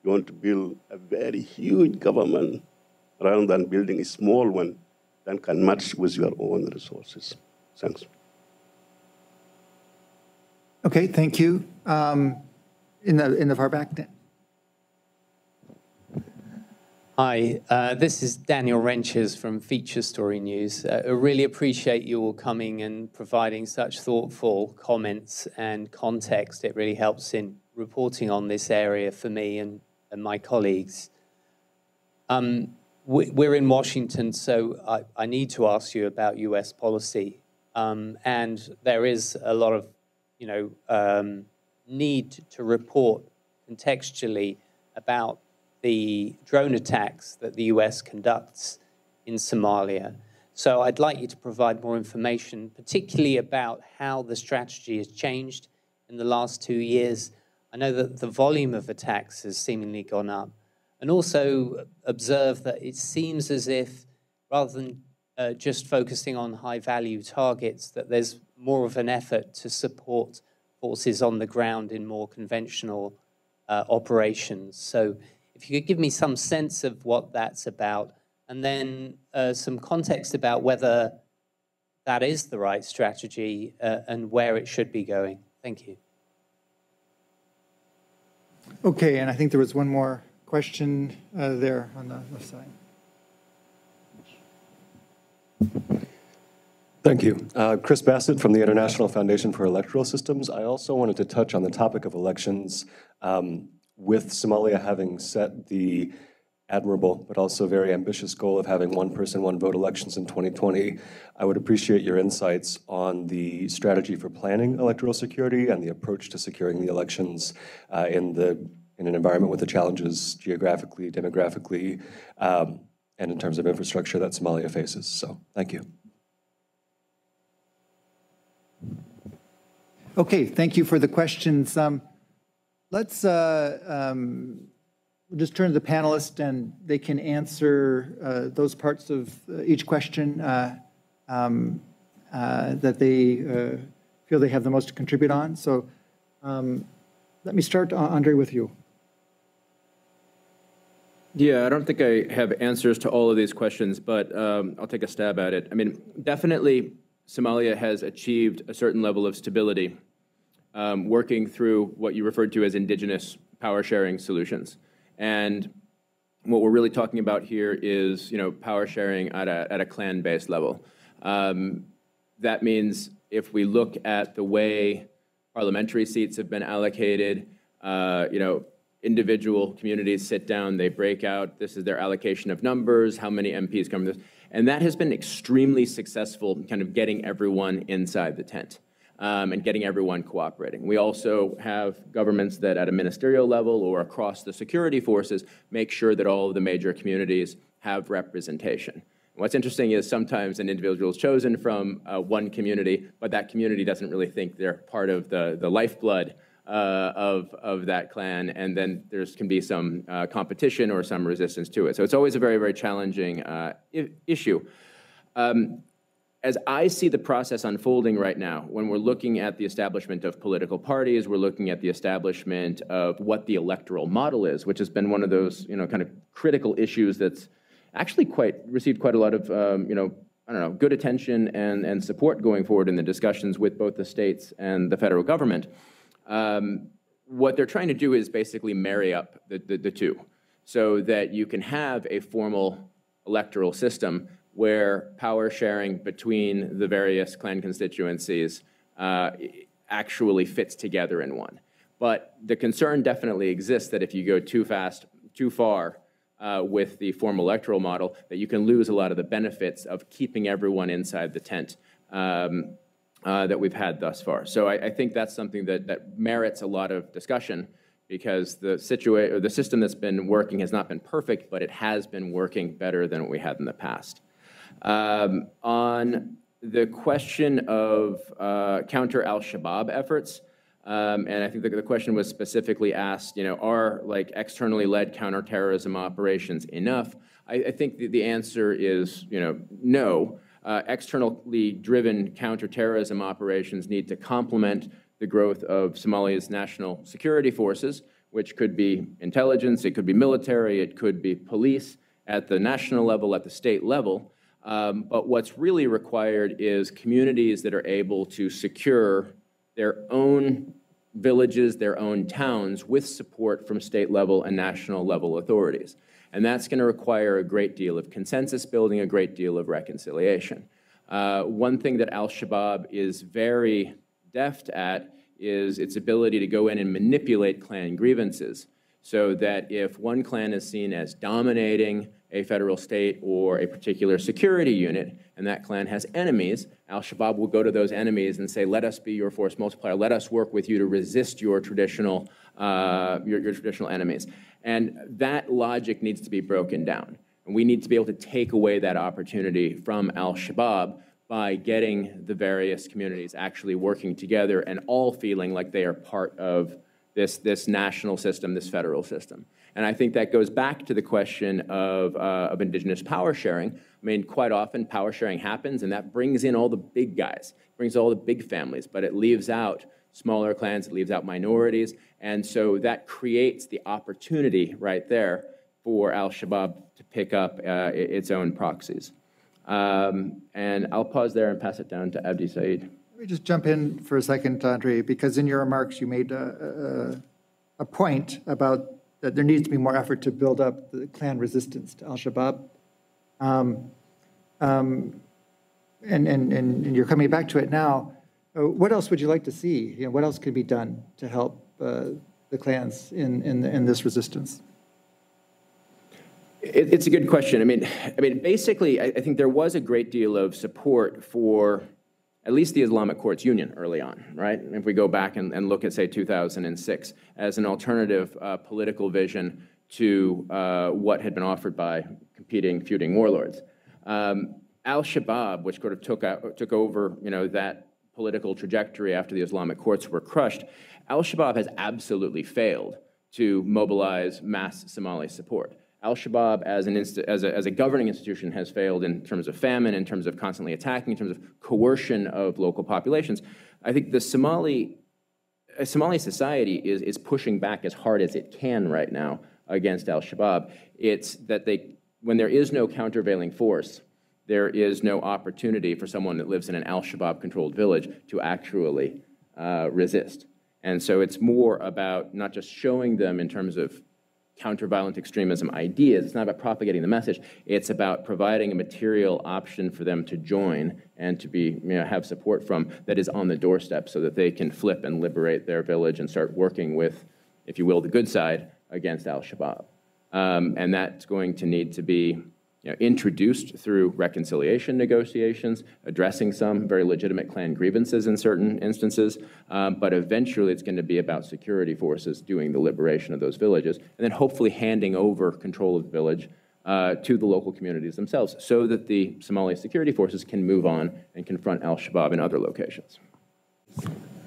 You want to build a very huge government rather than building a small one that can match with your own resources. Thanks. Okay, thank you. In the far back. Hi, this is Daniel Renches from Feature Story News. I really appreciate you all coming and providing such thoughtful comments and context. It really helps in reporting on this area for me and my colleagues. We're in Washington, so I need to ask you about US policy. And there is a lot of, need to report contextually about the drone attacks that the US conducts in Somalia. So I'd like you to provide more information, particularly about how the strategy has changed in the last 2 years. I know that the volume of attacks has seemingly gone up. And also observe that it seems as if, rather than just focusing on high-value targets, that there's more of an effort to support forces on the ground in more conventional operations. So if you could give me some sense of what that's about, and then some context about whether that is the right strategy and where it should be going. Thank you. Okay, and I think there was one more question there on the left side. Thank you. Chris Bassett from the International Foundation for Electoral Systems. I also wanted to touch on the topic of elections. With Somalia having set the admirable but also very ambitious goal of having one person, one vote elections in 2020, I would appreciate your insights on the strategy for planning electoral security and the approach to securing the elections in an environment with the challenges geographically, demographically, and in terms of infrastructure that Somalia faces. So, thank you. Okay, thank you for the questions. Let's just turn to the panelists, and they can answer those parts of each question that they feel they have the most to contribute on. So let me start, Andre, with you. Yeah, I don't think I have answers to all of these questions, but I'll take a stab at it. I mean, definitely Somalia has achieved a certain level of stability working through what you referred to as indigenous power-sharing solutions. And what we're really talking about here is, you know, power-sharing at a clan-based level. That means if we look at the way parliamentary seats have been allocated, you know, individual communities sit down, they break out, this is their allocation of numbers, how many MPs come from this. And that has been extremely successful in kind of getting everyone inside the tent and getting everyone cooperating. We also have governments that at a ministerial level or across the security forces make sure that all of the major communities have representation. What's interesting is sometimes an individual is chosen from one community, but that community doesn't really think they're part of the lifeblood of that clan, and then there can be some competition or some resistance to it. So it's always a very, very challenging issue. As I see the process unfolding right now, when we're looking at the establishment of political parties, we're looking at the establishment of what the electoral model is, which has been one of those, you know, kind of critical issues that's actually received quite a lot of, you know, I don't know, good attention and support going forward in the discussions with both the states and the federal government. What they're trying to do is basically marry up the two so that you can have a formal electoral system where power sharing between the various clan constituencies actually fits together in one. But the concern definitely exists that if you go too fast, too far with the formal electoral model, that you can lose a lot of the benefits of keeping everyone inside the tent that we've had thus far. So I think that's something that merits a lot of discussion, because the system that's been working has not been perfect, but it has been working better than what we had in the past. On the question of counter Al-Shabaab efforts, and I think the question was specifically asked, you know, are like externally led counterterrorism operations enough? I think the answer is, you know, no. Externally driven counterterrorism operations need to complement the growth of Somalia's national security forces, which could be intelligence, it could be military, it could be police at the national level, at the state level. But what's really required is communities that are able to secure their own villages, their own towns with support from state level and national level authorities. And that's going to require a great deal of consensus building, a great deal of reconciliation. One thing that Al-Shabaab is very deft at is its ability to go in and manipulate clan grievances, so that if one clan is seen as dominating a federal, state, or a particular security unit, and that clan has enemies, Al-Shabaab will go to those enemies and say, let us be your force multiplier, let us work with you to resist your traditional enemies. And that logic needs to be broken down. And we need to be able to take away that opportunity from Al-Shabaab by getting the various communities actually working together and all feeling like they are part of this national system, this federal system. And I think that goes back to the question of indigenous power sharing. I mean, quite often power sharing happens, and that brings in all the big guys, brings all the big families, but it leaves out smaller clans, it leaves out minorities. And so that creates the opportunity right there for Al-Shabaab to pick up its own proxies. And I'll pause there and pass it down to Abdisaid. Let me just jump in for a second, Andre, because in your remarks you made a point about that there needs to be more effort to build up the clan resistance to Al-Shabaab. And you're coming back to it now. What else would you like to see? You know, what else could be done to help the clans in this resistance? It's a good question. I mean, basically, I think there was a great deal of support for at least the Islamic Courts Union early on, right? If we go back and look at, say, 2006 as an alternative political vision to what had been offered by competing, feuding warlords. Al-Shabaab, which sort of took over, you know, that political trajectory after the Islamic courts were crushed, Al-Shabaab has absolutely failed to mobilize mass Somali support. Al-Shabaab as a governing institution has failed in terms of famine, in terms of constantly attacking, in terms of coercion of local populations. I think the Somali society is pushing back as hard as it can right now against Al-Shabaab. It's that they, when there is no countervailing force, there is no opportunity for someone that lives in an Al-Shabaab-controlled village to actually resist. And so it's more about not just showing them in terms of counter-violent extremism ideas. It's not about propagating the message. It's about providing a material option for them to join and to be, have support from that is on the doorstep so that they can flip and liberate their village and start working with, if you will, the good side against Al-Shabaab. And that's going to need to be introduced through reconciliation negotiations, addressing some very legitimate clan grievances in certain instances, but eventually it's going to be about security forces doing the liberation of those villages, and then hopefully handing over control of the village to the local communities themselves so that the Somali security forces can move on and confront Al-Shabaab in other locations.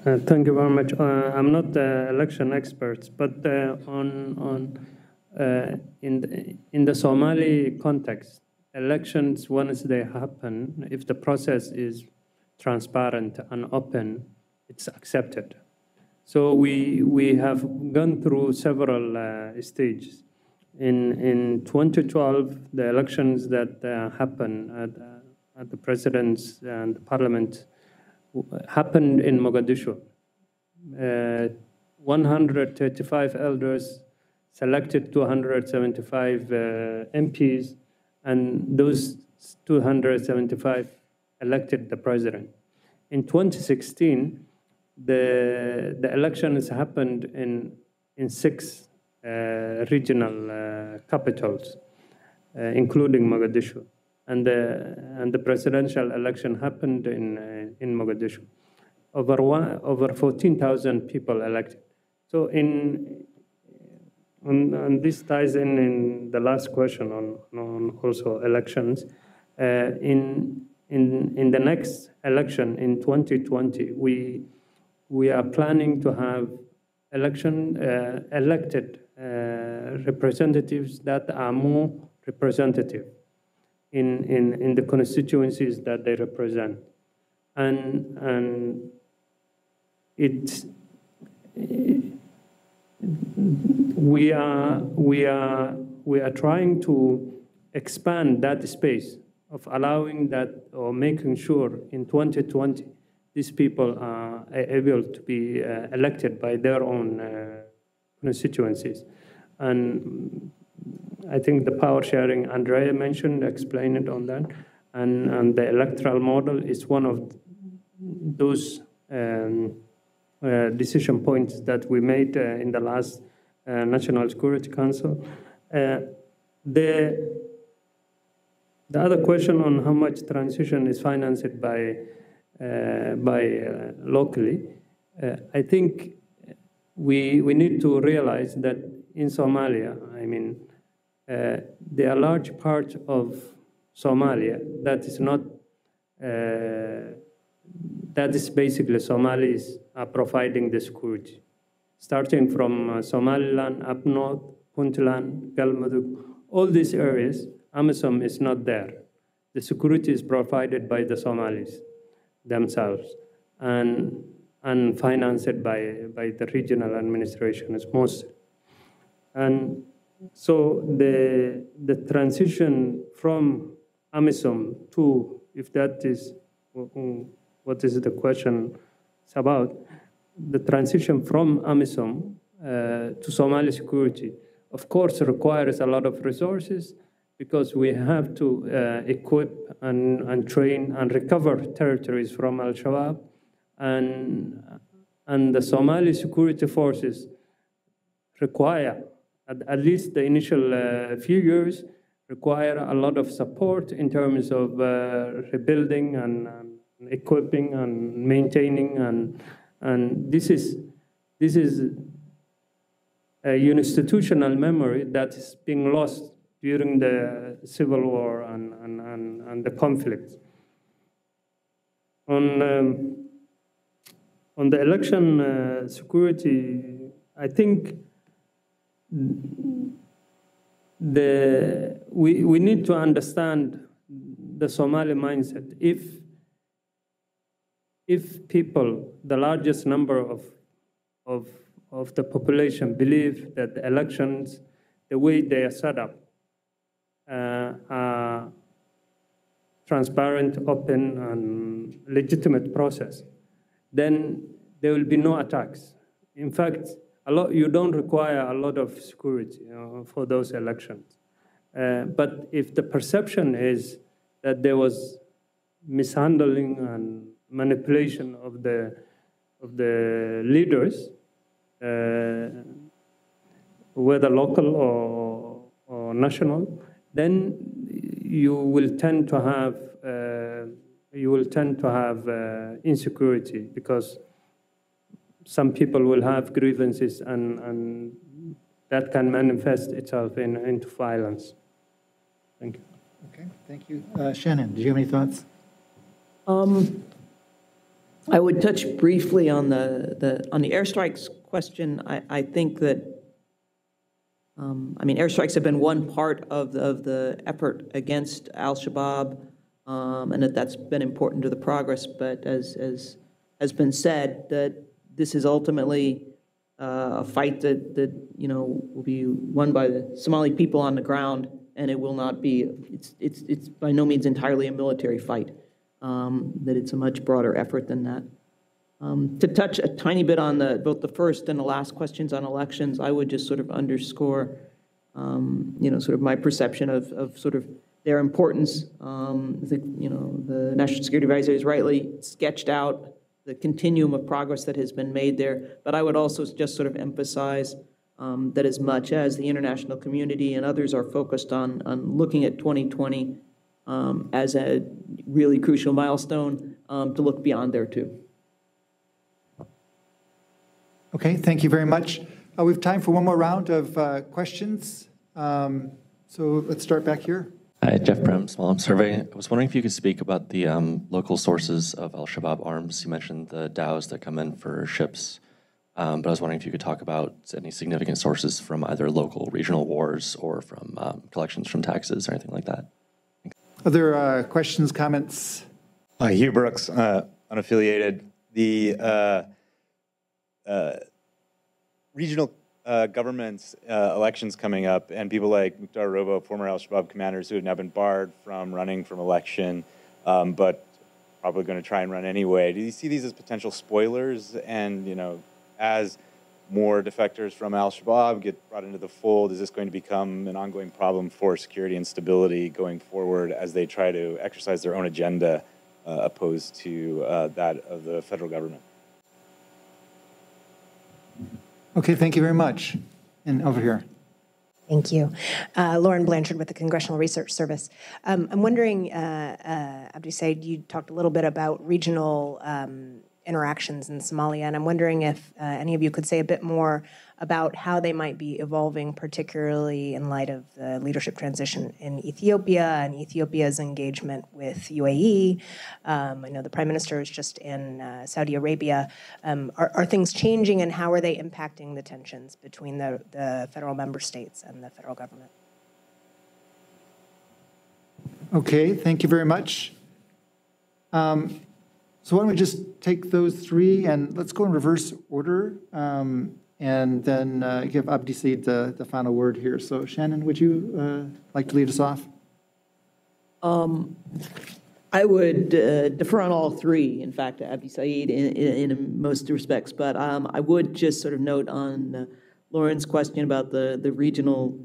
Thank you very much. I'm not election experts, but in the Somali context, elections, once they happen, if the process is transparent and open, it's accepted. So we have gone through several stages. In 2012, the elections that happened at the president's and the parliament happened in Mogadishu. 135 elders selected 275 MPs, and those 275 elected the president. In 2016, the elections happened in six regional capitals, including Mogadishu, and the presidential election happened in Mogadishu. Over 14,000 people elected. So and this ties in the last question on also elections. In the next election in 2020, we are planning to have elected representatives that are more representative in the constituencies that they represent, and we are trying to expand that space of allowing that or making sure in 2020 these people are able to be elected by their own constituencies. And I think the power sharing Andrea mentioned, explained it on that, and the electoral model is one of those decision points that we made in the last National Security Council. The other question on how much transition is financed by locally, I think we need to realize that in Somalia, I mean, there are large parts of Somalia that is not that is basically Somalis are providing the security, starting from Somaliland, up north, Puntland, Galmudug, all these areas. AMISOM is not there. The security is provided by the Somalis themselves and financed by the regional administrations mostly. And so the transition from AMISOM to, if that is what is the question it's about, the transition from AMISOM to Somali security, of course, requires a lot of resources because we have to equip and train and recover territories from Al-Shabaab, and the Somali security forces require, at least the initial few years, require a lot of support in terms of rebuilding and equipping and maintaining, and this is an institutional memory that is being lost during the civil war and the conflicts. On the election security, I think we need to understand the Somali mindset. If people, the largest number of the population, believe that the elections, the way they are set up are transparent, open, and legitimate process, then there will be no attacks. In fact, you don't require a lot of security for those elections. But if the perception is that there was mishandling and manipulation of the leaders, whether local or national, then you will tend to have insecurity, because some people will have grievances, and that can manifest itself into violence. Thank you. Okay, thank you. Shannon, do you have any thoughts? I would touch briefly on the airstrikes question. I think that I mean, airstrikes have been one part of the effort against Al-Shabaab, and that's been important to the progress. But as has been said, that this is ultimately a fight that will be won by the Somali people on the ground, and it will not be. It's by no means entirely a military fight. That it's a much broader effort than that. To touch a tiny bit on both the first and the last questions on elections, I would just sort of underscore, sort of my perception of sort of their importance. The National Security Advisor has rightly sketched out the continuum of progress that has been made there. But I would also just sort of emphasize that as much as the international community and others are focused on looking at 2020 as a really crucial milestone, to look beyond there too. Okay, thank you very much. We have time for one more round of questions. So let's start back here. Hi, Jeff Brem, Small Arms Survey. I was wondering if you could speak about the local sources of Al-Shabaab arms. You mentioned the dhows that come in for ships, but I was wondering if you could talk about any significant sources from either local regional wars or from collections from taxes or anything like that. Thanks. Other questions, comments? Hugh Brooks, unaffiliated. The regional governments elections coming up, and people like Mukhtar Robo, former Al-Shabaab commanders who have now been barred from running from election, but probably going to try and run anyway. Do you see these as potential spoilers? And, as more defectors from Al-Shabaab get brought into the fold, is this going to become an ongoing problem for security and stability going forward as they try to exercise their own agenda opposed to that of the federal government? Okay, thank you very much. And over here. Thank you. Lauren Blanchard with the Congressional Research Service. I'm wondering, Abdisaid, you talked a little bit about regional interactions in Somalia, and I'm wondering if any of you could say a bit more about how they might be evolving, particularly in light of the leadership transition in Ethiopia and Ethiopia's engagement with UAE. I know the Prime Minister is just in Saudi Arabia. Are things changing, and how are they impacting the tensions between the federal member states and the federal government? Okay, thank you very much. So why don't we just take those three, and let's go in reverse order, and then give Abdisaid the final word here. So Shannon, would you like to lead us off? I would defer on all three, in fact, to Abdisaid in most respects, but I would just sort of note on Lauren's question about the regional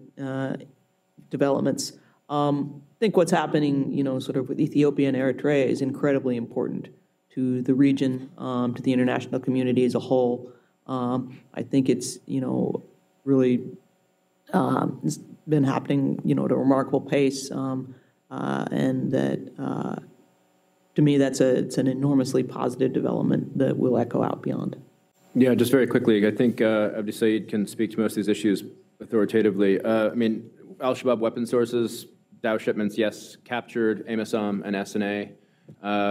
developments. I think what's happening, sort of with Ethiopia and Eritrea is incredibly important to the region, to the international community as a whole. I think it's, really it's been happening, at a remarkable pace, and that to me it's an enormously positive development that will echo out beyond. Yeah, just very quickly, I think Abdisaid can speak to most of these issues authoritatively. I mean, Al-Shabaab weapon sources, Dow shipments, yes, captured, AMISOM and SNA.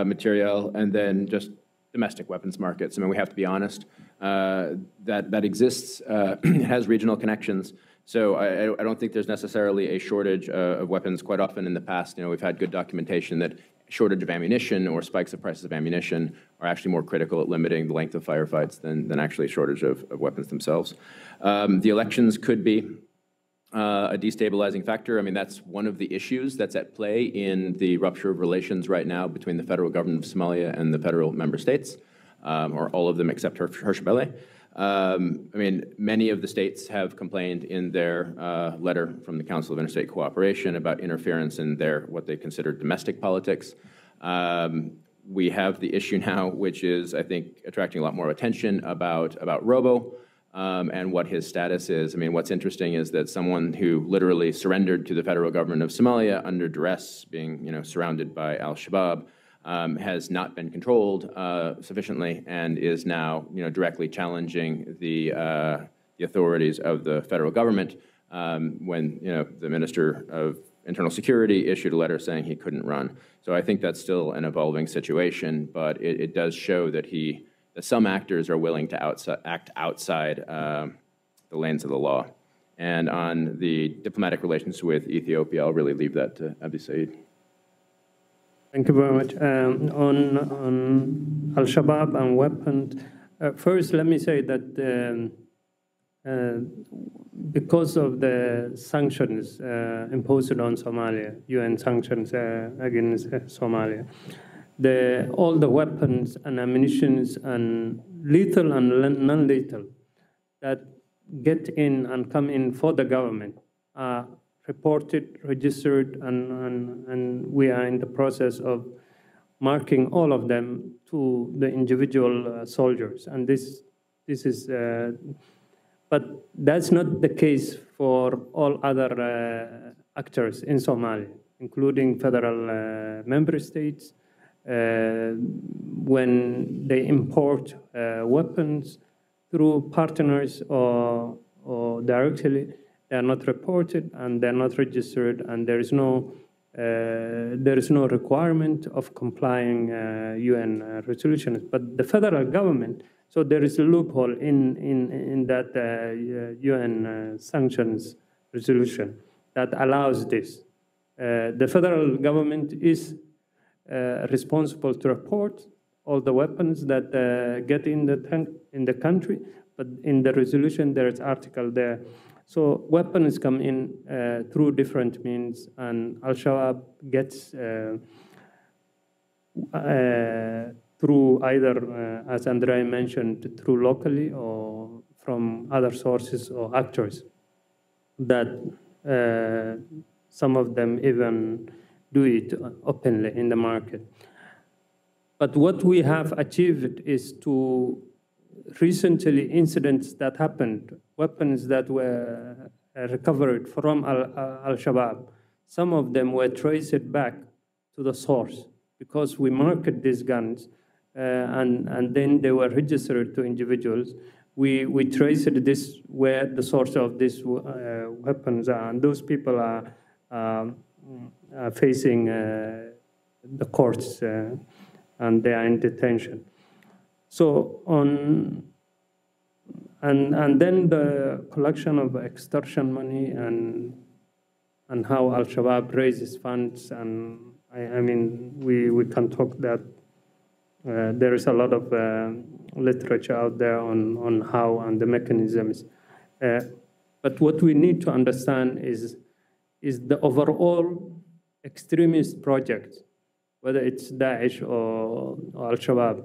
Material, and then just domestic weapons markets. I mean, we have to be honest. That exists, it has regional connections. So I don't think there's necessarily a shortage of weapons. Quite often in the past, we've had good documentation that shortage of ammunition or spikes of prices of ammunition are actually more critical at limiting the length of firefights than actually a shortage of weapons themselves. The elections could be a destabilizing factor. I mean, that's one of the issues that's at play in the rupture of relations right now between the federal government of Somalia and the federal member states, or all of them except Hirshabelle. I mean, many of the states have complained in their letter from the Council of Interstate Cooperation about interference in their, what they consider, domestic politics. We have the issue now, which is, I think, attracting a lot more attention about Robo and what his status is. I mean, what's interesting is that someone who literally surrendered to the federal government of Somalia under duress, being, you know, surrounded by Al-Shabaab, has not been controlled sufficiently and is now, you know, directly challenging the authorities of the federal government when, you know, the Minister of Internal Security issued a letter saying he couldn't run. So I think that's still an evolving situation, but it does show that that some actors are willing to act outside the lanes of the law. And on the diplomatic relations with Ethiopia, I'll really leave that to Abdisaid. Thank you very much. On Al-Shabaab and weapons, first let me say that because of the sanctions imposed on Somalia, UN sanctions against Somalia, all the weapons and ammunition and lethal and non-lethal that get in and come in for the government are reported, registered, and we are in the process of marking all of them to the individual soldiers. And this is, but that's not the case for all other actors in Somalia, including federal member states. When they import weapons through partners or directly, they are not reported and they are not registered, and there is no requirement of complying UN resolutions. But the federal government, so there is a loophole in that UN sanctions resolution that allows this. The federal government is responsible to report all the weapons that get in the country, but in the resolution there is article there. So weapons come in through different means, and Al-Shabaab gets through either, as André mentioned, through locally or from other sources or actors that some of them even do it openly in the market. But what we have achieved is to recently incidents that happened, weapons that were recovered from Al-Shabaab, some of them were traced back to the source because we market these guns and then they were registered to individuals. We traced this where the source of these weapons are, and those people are facing the courts and they are in detention. So and then the collection of extortion money and how Al-Shabaab raises funds, and I mean we can talk that there is a lot of literature out there on how and the mechanisms. But what we need to understand is the overall extremist project, whether it's Daesh or Al-Shabaab,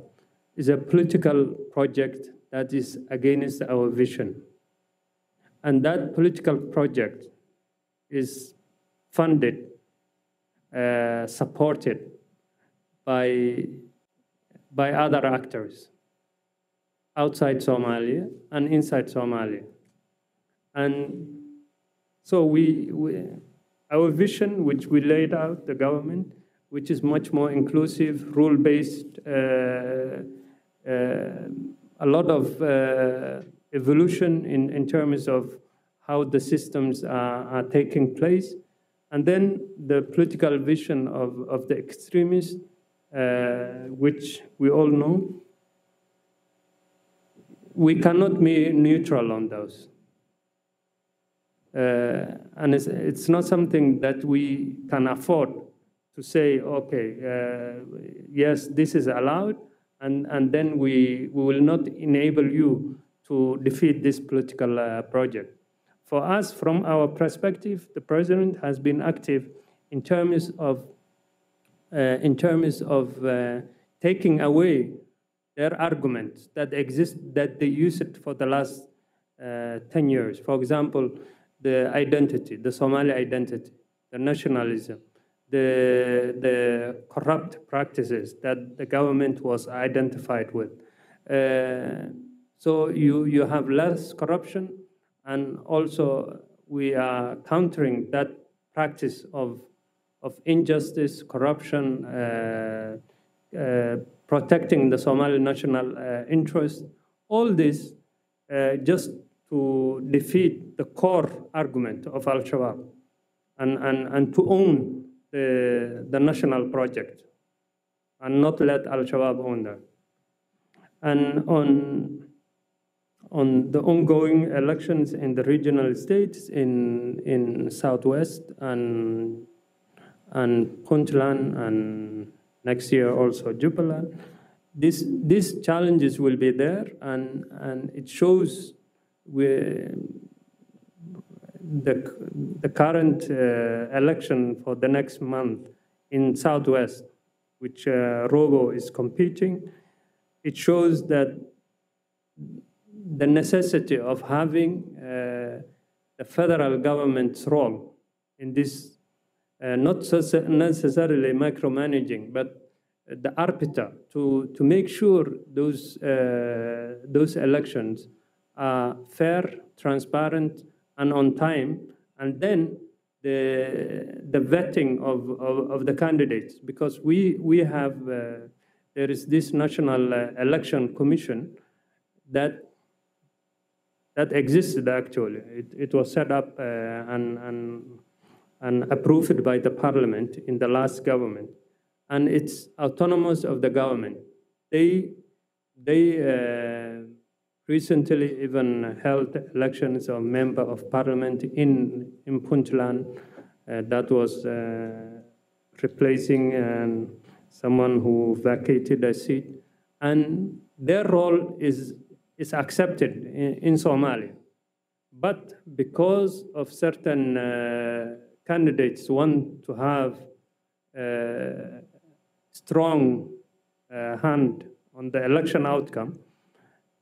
is a political project that is against our vision. And that political project is funded, supported by other actors outside Somalia and inside Somalia. And so our vision, which we laid out, the government, which is much more inclusive, rule-based, a lot of evolution in terms of how the systems are taking place. And then the political vision of the extremists, which we all know, we cannot be neutral on those. And it's not something that we can afford to say, okay, yes, this is allowed, and then we will not enable you to defeat this political project. For us, from our perspective, the president has been active in terms of taking away their arguments that exist, that they used for the last 10 years. For example, the identity, the Somali identity, the nationalism, the corrupt practices that the government was identified with. So you have less corruption, and also we are countering that practice of injustice, corruption, protecting the Somali national interest. All this just to defeat the core argument of Al-Shabaab and to own the national project and not let Al-Shabaab own that. And on the ongoing elections in the regional states in Southwest and Puntland, and next year also Jubaland, these challenges will be there, and it shows the current election for the next month in Southwest, which Robo is competing. It shows that the necessity of having the federal government's role in this, not necessarily micromanaging, but the arbiter to make sure those elections are fair, transparent, and on time, and then the vetting of the candidates, because we have there is this National Election Commission that existed actually. It was set up and approved by the parliament in the last government, and it's autonomous of the government. They recently even held elections of member of parliament in Puntland. That was replacing someone who vacated a seat, and their role is accepted in Somalia. But because of certain candidates want to have a strong hand on the election outcome,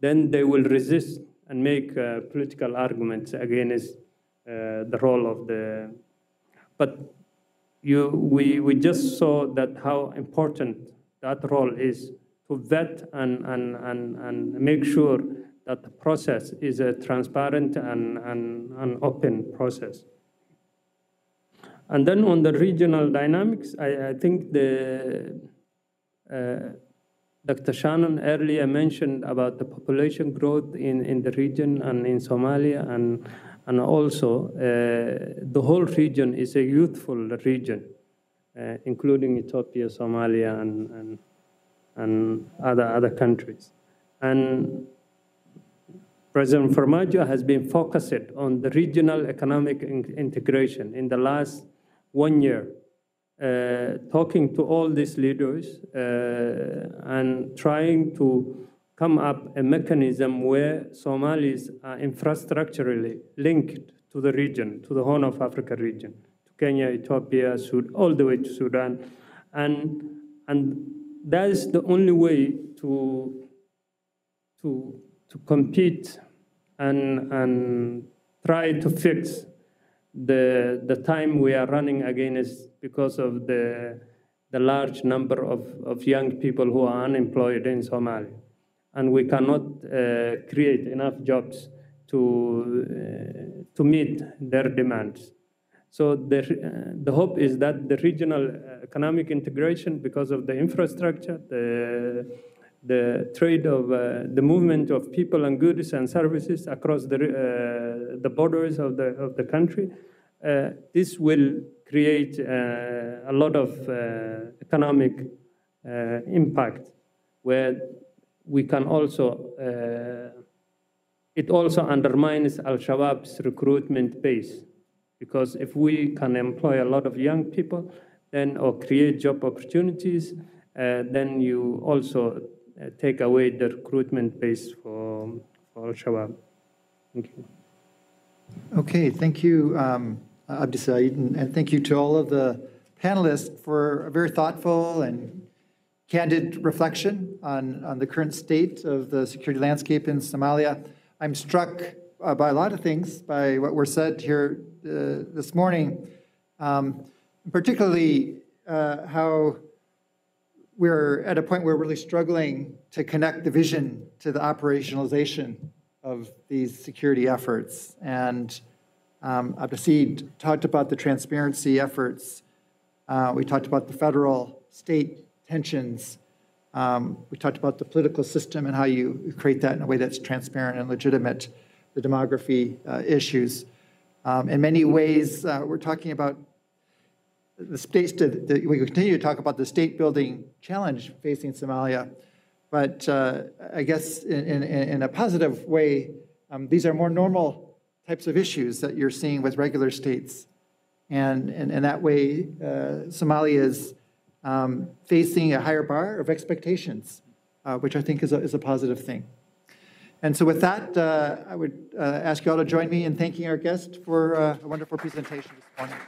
then they will resist and make political arguments against the role of the... But we just saw that how important that role is to vet and make sure that the process is a transparent and open process. And then on the regional dynamics, I think Dr. Shannon earlier mentioned about the population growth in the region and in Somalia, and also the whole region is a youthful region, including Ethiopia, Somalia, and other countries. And President Farmajo has been focused on the regional economic integration in the last 1 year, talking to all these leaders and trying to come up a mechanism where Somalis are infrastructurally linked to the region, to the Horn of Africa region, to Kenya, Ethiopia, all the way to Sudan. And that is the only way to compete and try to fix the time we are running against because of the large number of young people who are unemployed in Somalia. And we cannot create enough jobs to meet their demands. So the hope is that the regional economic integration, because of the infrastructure, the trade of the movement of people and goods and services across the borders of the country, this will create a lot of economic impact, where we can also it also undermines Al-Shabaab's recruitment base, because if we can employ a lot of young people, then or create job opportunities, then you also take away the recruitment base for Al-Shabaab. Thank you. Okay, thank you, Abdisaid, and thank you to all of the panelists for a very thoughtful and candid reflection on the current state of the security landscape in Somalia. I'm struck by a lot of things, by what were said here this morning, particularly how we're at a point where we're really struggling to connect the vision to the operationalization of these security efforts. And Abdisaid talked about the transparency efforts. We talked about the federal, state tensions. We talked about the political system and how you create that in a way that's transparent and legitimate, the demography issues. In many ways, we're talking about the states, we continue to talk about the state building challenge facing Somalia. But I guess in a positive way, these are more normal types of issues that you're seeing with regular states. And in that way, Somalia is facing a higher bar of expectations, which I think is a positive thing. And so with that, I would ask you all to join me in thanking our guest for a wonderful presentation this morning.